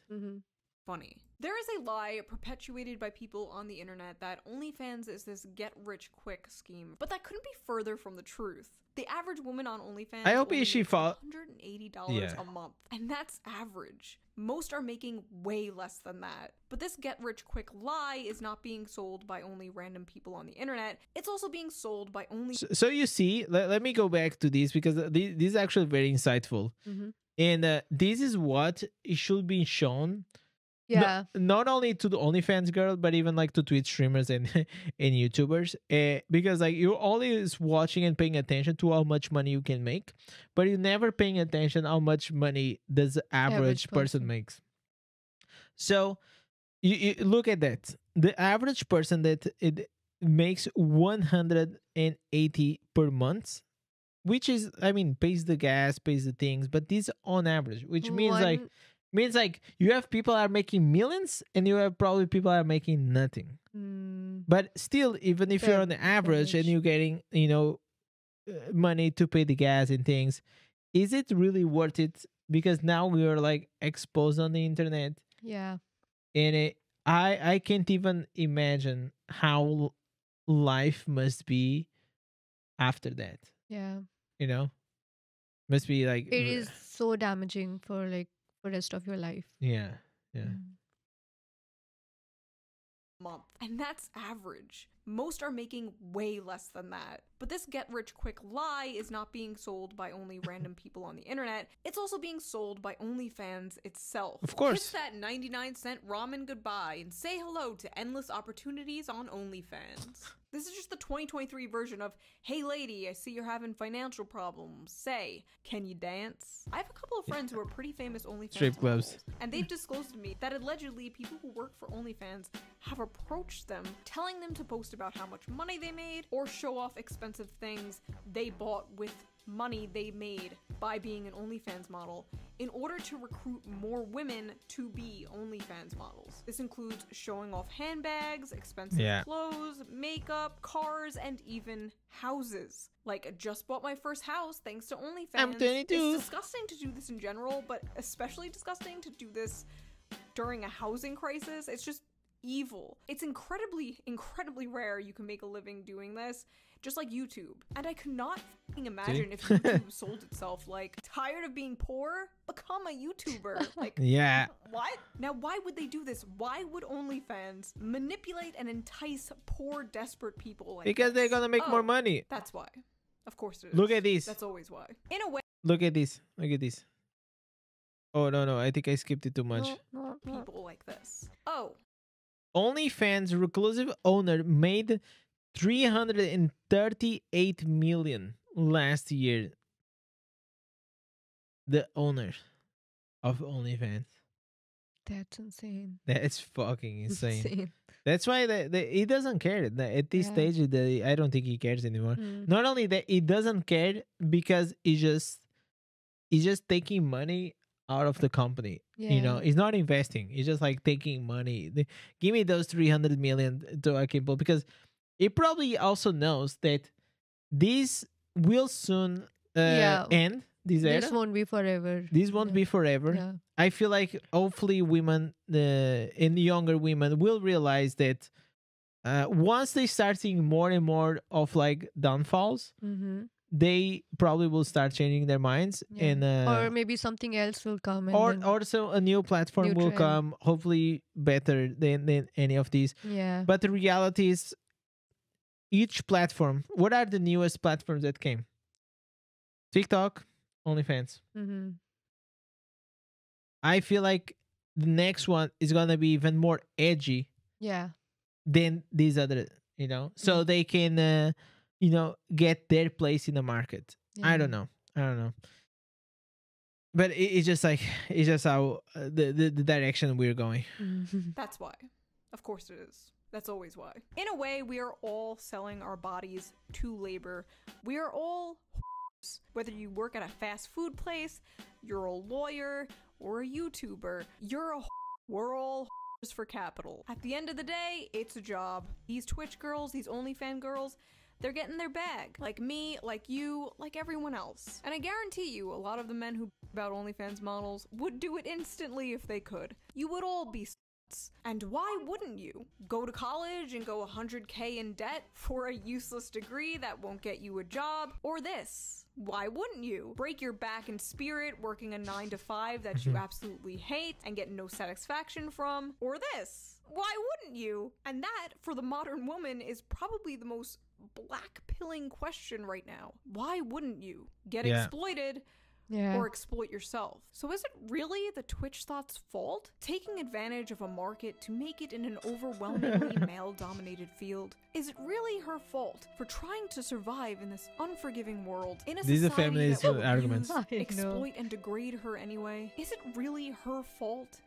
Funny. There is a lie perpetuated by people on the internet that OnlyFans is this get-rich-quick scheme, but that couldn't be further from the truth. The average woman on OnlyFans makes $180 a month, and that's average. Most are making way less than that. But this get-rich-quick lie is not being sold by only random people on the internet. It's also being sold by only... So you see, let me go back to this, because this is actually very insightful. And this is what it should be shown... Yeah, not only to the OnlyFans girl, but even like to Twitch streamers and YouTubers, because like you're always watching and paying attention to how much money you can make, but you're never paying attention how much money does the average person makes. So you look at that. The average person that it makes 180 per month, which is, I mean, pays the gas, pays the things, but this on average, which means like you have people are making millions and you have probably people are making nothing. But still, even if you're on the average and you're getting, you know, money to pay the gas and things, is it really worth it? Because now we are like exposed on the internet. Yeah. And I can't even imagine how life must be after that. Yeah. You know, must be like, it is so damaging for like the rest of your life. Yeah, yeah. Month, and that's average. Most are making way less than that. But this get-rich-quick lie is not being sold by only random people on the internet. It's also being sold by OnlyFans itself. Of course. Kiss that 99-cent ramen goodbye and say hello to endless opportunities on OnlyFans. This is just the 2023 version of, hey lady, I see you're having financial problems. Say, can you dance? I have a couple of friends who are pretty famous OnlyFans strip clubs, and they've disclosed to me that allegedly people who work for OnlyFans have approached them, telling them to post about how much money they made or show off expensive things they bought with money they made by being an OnlyFans model in order to recruit more women to be OnlyFans models. This includes showing off handbags, expensive clothes, makeup, cars, and even houses. Like, I just bought my first house thanks to OnlyFans. I'm 22. It's disgusting to do this in general, but especially disgusting to do this during a housing crisis. It's just evil. It's incredibly, incredibly rare you can make a living doing this. Just like YouTube. And I could not imagine if YouTube sold itself like, tired of being poor? Become a YouTuber. Like, yeah. What? Now, why would they do this? Why would OnlyFans manipulate and entice poor, desperate people? Like, because they're gonna make more money. That's why. Of course it is. Look at this. That's always why. In a way. Look at this. Look at this. Oh, no. I think I skipped it too much. People like this. Oh. OnlyFans reclusive owner made $338 million last year. The owner of OnlyFans. That's insane. That's fucking insane. That's why he doesn't care. At this stage, I don't think he cares anymore. Not only that, he doesn't care because he's just taking money out of the company. You know, he's not investing. He's just like taking money. Give me those 300 million to I can pull, because he probably also knows that this will soon end. This won't be forever. This won't be forever. Yeah. I feel like hopefully women and younger women will realize that once they start seeing more and more of like downfalls, they probably will start changing their minds. And or maybe something else will come. And or also a new platform will come, hopefully better than any of these. But the reality is, each platform, what are the newest platforms that came? TikTok. OnlyFans. I feel like the next one is gonna be even more edgy than these other, you know, so they can you know, get their place in the market. I don't know, but it's just like, it's just how the direction we're going. That's why, of course it is. That's always why. In a way, we are all selling our bodies to labor. We are all, whether you work at a fast food place, you're a lawyer, or a YouTuber, you're a we're all for capital. At the end of the day, it's a job. These Twitch girls, these OnlyFans girls, they're getting their bag. Like me, like you, like everyone else. And I guarantee you, a lot of the men who about OnlyFans models would do it instantly if they could. You would all be s***s. And why wouldn't you? Go to college and go 100K in debt for a useless degree that won't get you a job, or this. Why wouldn't you? Break your back in spirit working a 9-to-5 that you absolutely hate and get no satisfaction from, or this. Why wouldn't you? And that, for the modern woman, is probably the most black-pilling question right now. Why wouldn't you? Get exploited or exploit yourself. So is it really the Twitch Thought's fault? Taking advantage of a market to make it in an overwhelmingly male-dominated field? Is it really her fault for trying to survive in this unforgiving world? In a these are feminist arguments. Exploit and degrade her anyway? Is it really her fault?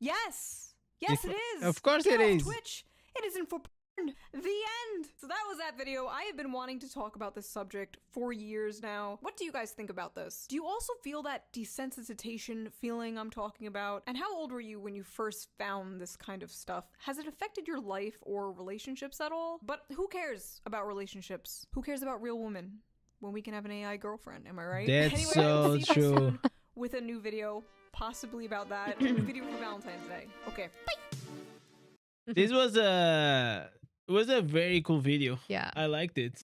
Yes! Yes, it is! Of course it is! Twitch! It isn't for porn! The end! So that was that video. I have been wanting to talk about this subject for years now. What do you guys think about this? Do you also feel that desensitization feeling I'm talking about? And how old were you when you first found this kind of stuff? Has it affected your life or relationships at all? But who cares about relationships? Who cares about real women when we can have an AI girlfriend? Am I right? That's anyway, so true. With a new video, possibly about that. Video for Valentine's Day. Okay, bye! This was a very cool video. Yeah, I liked it.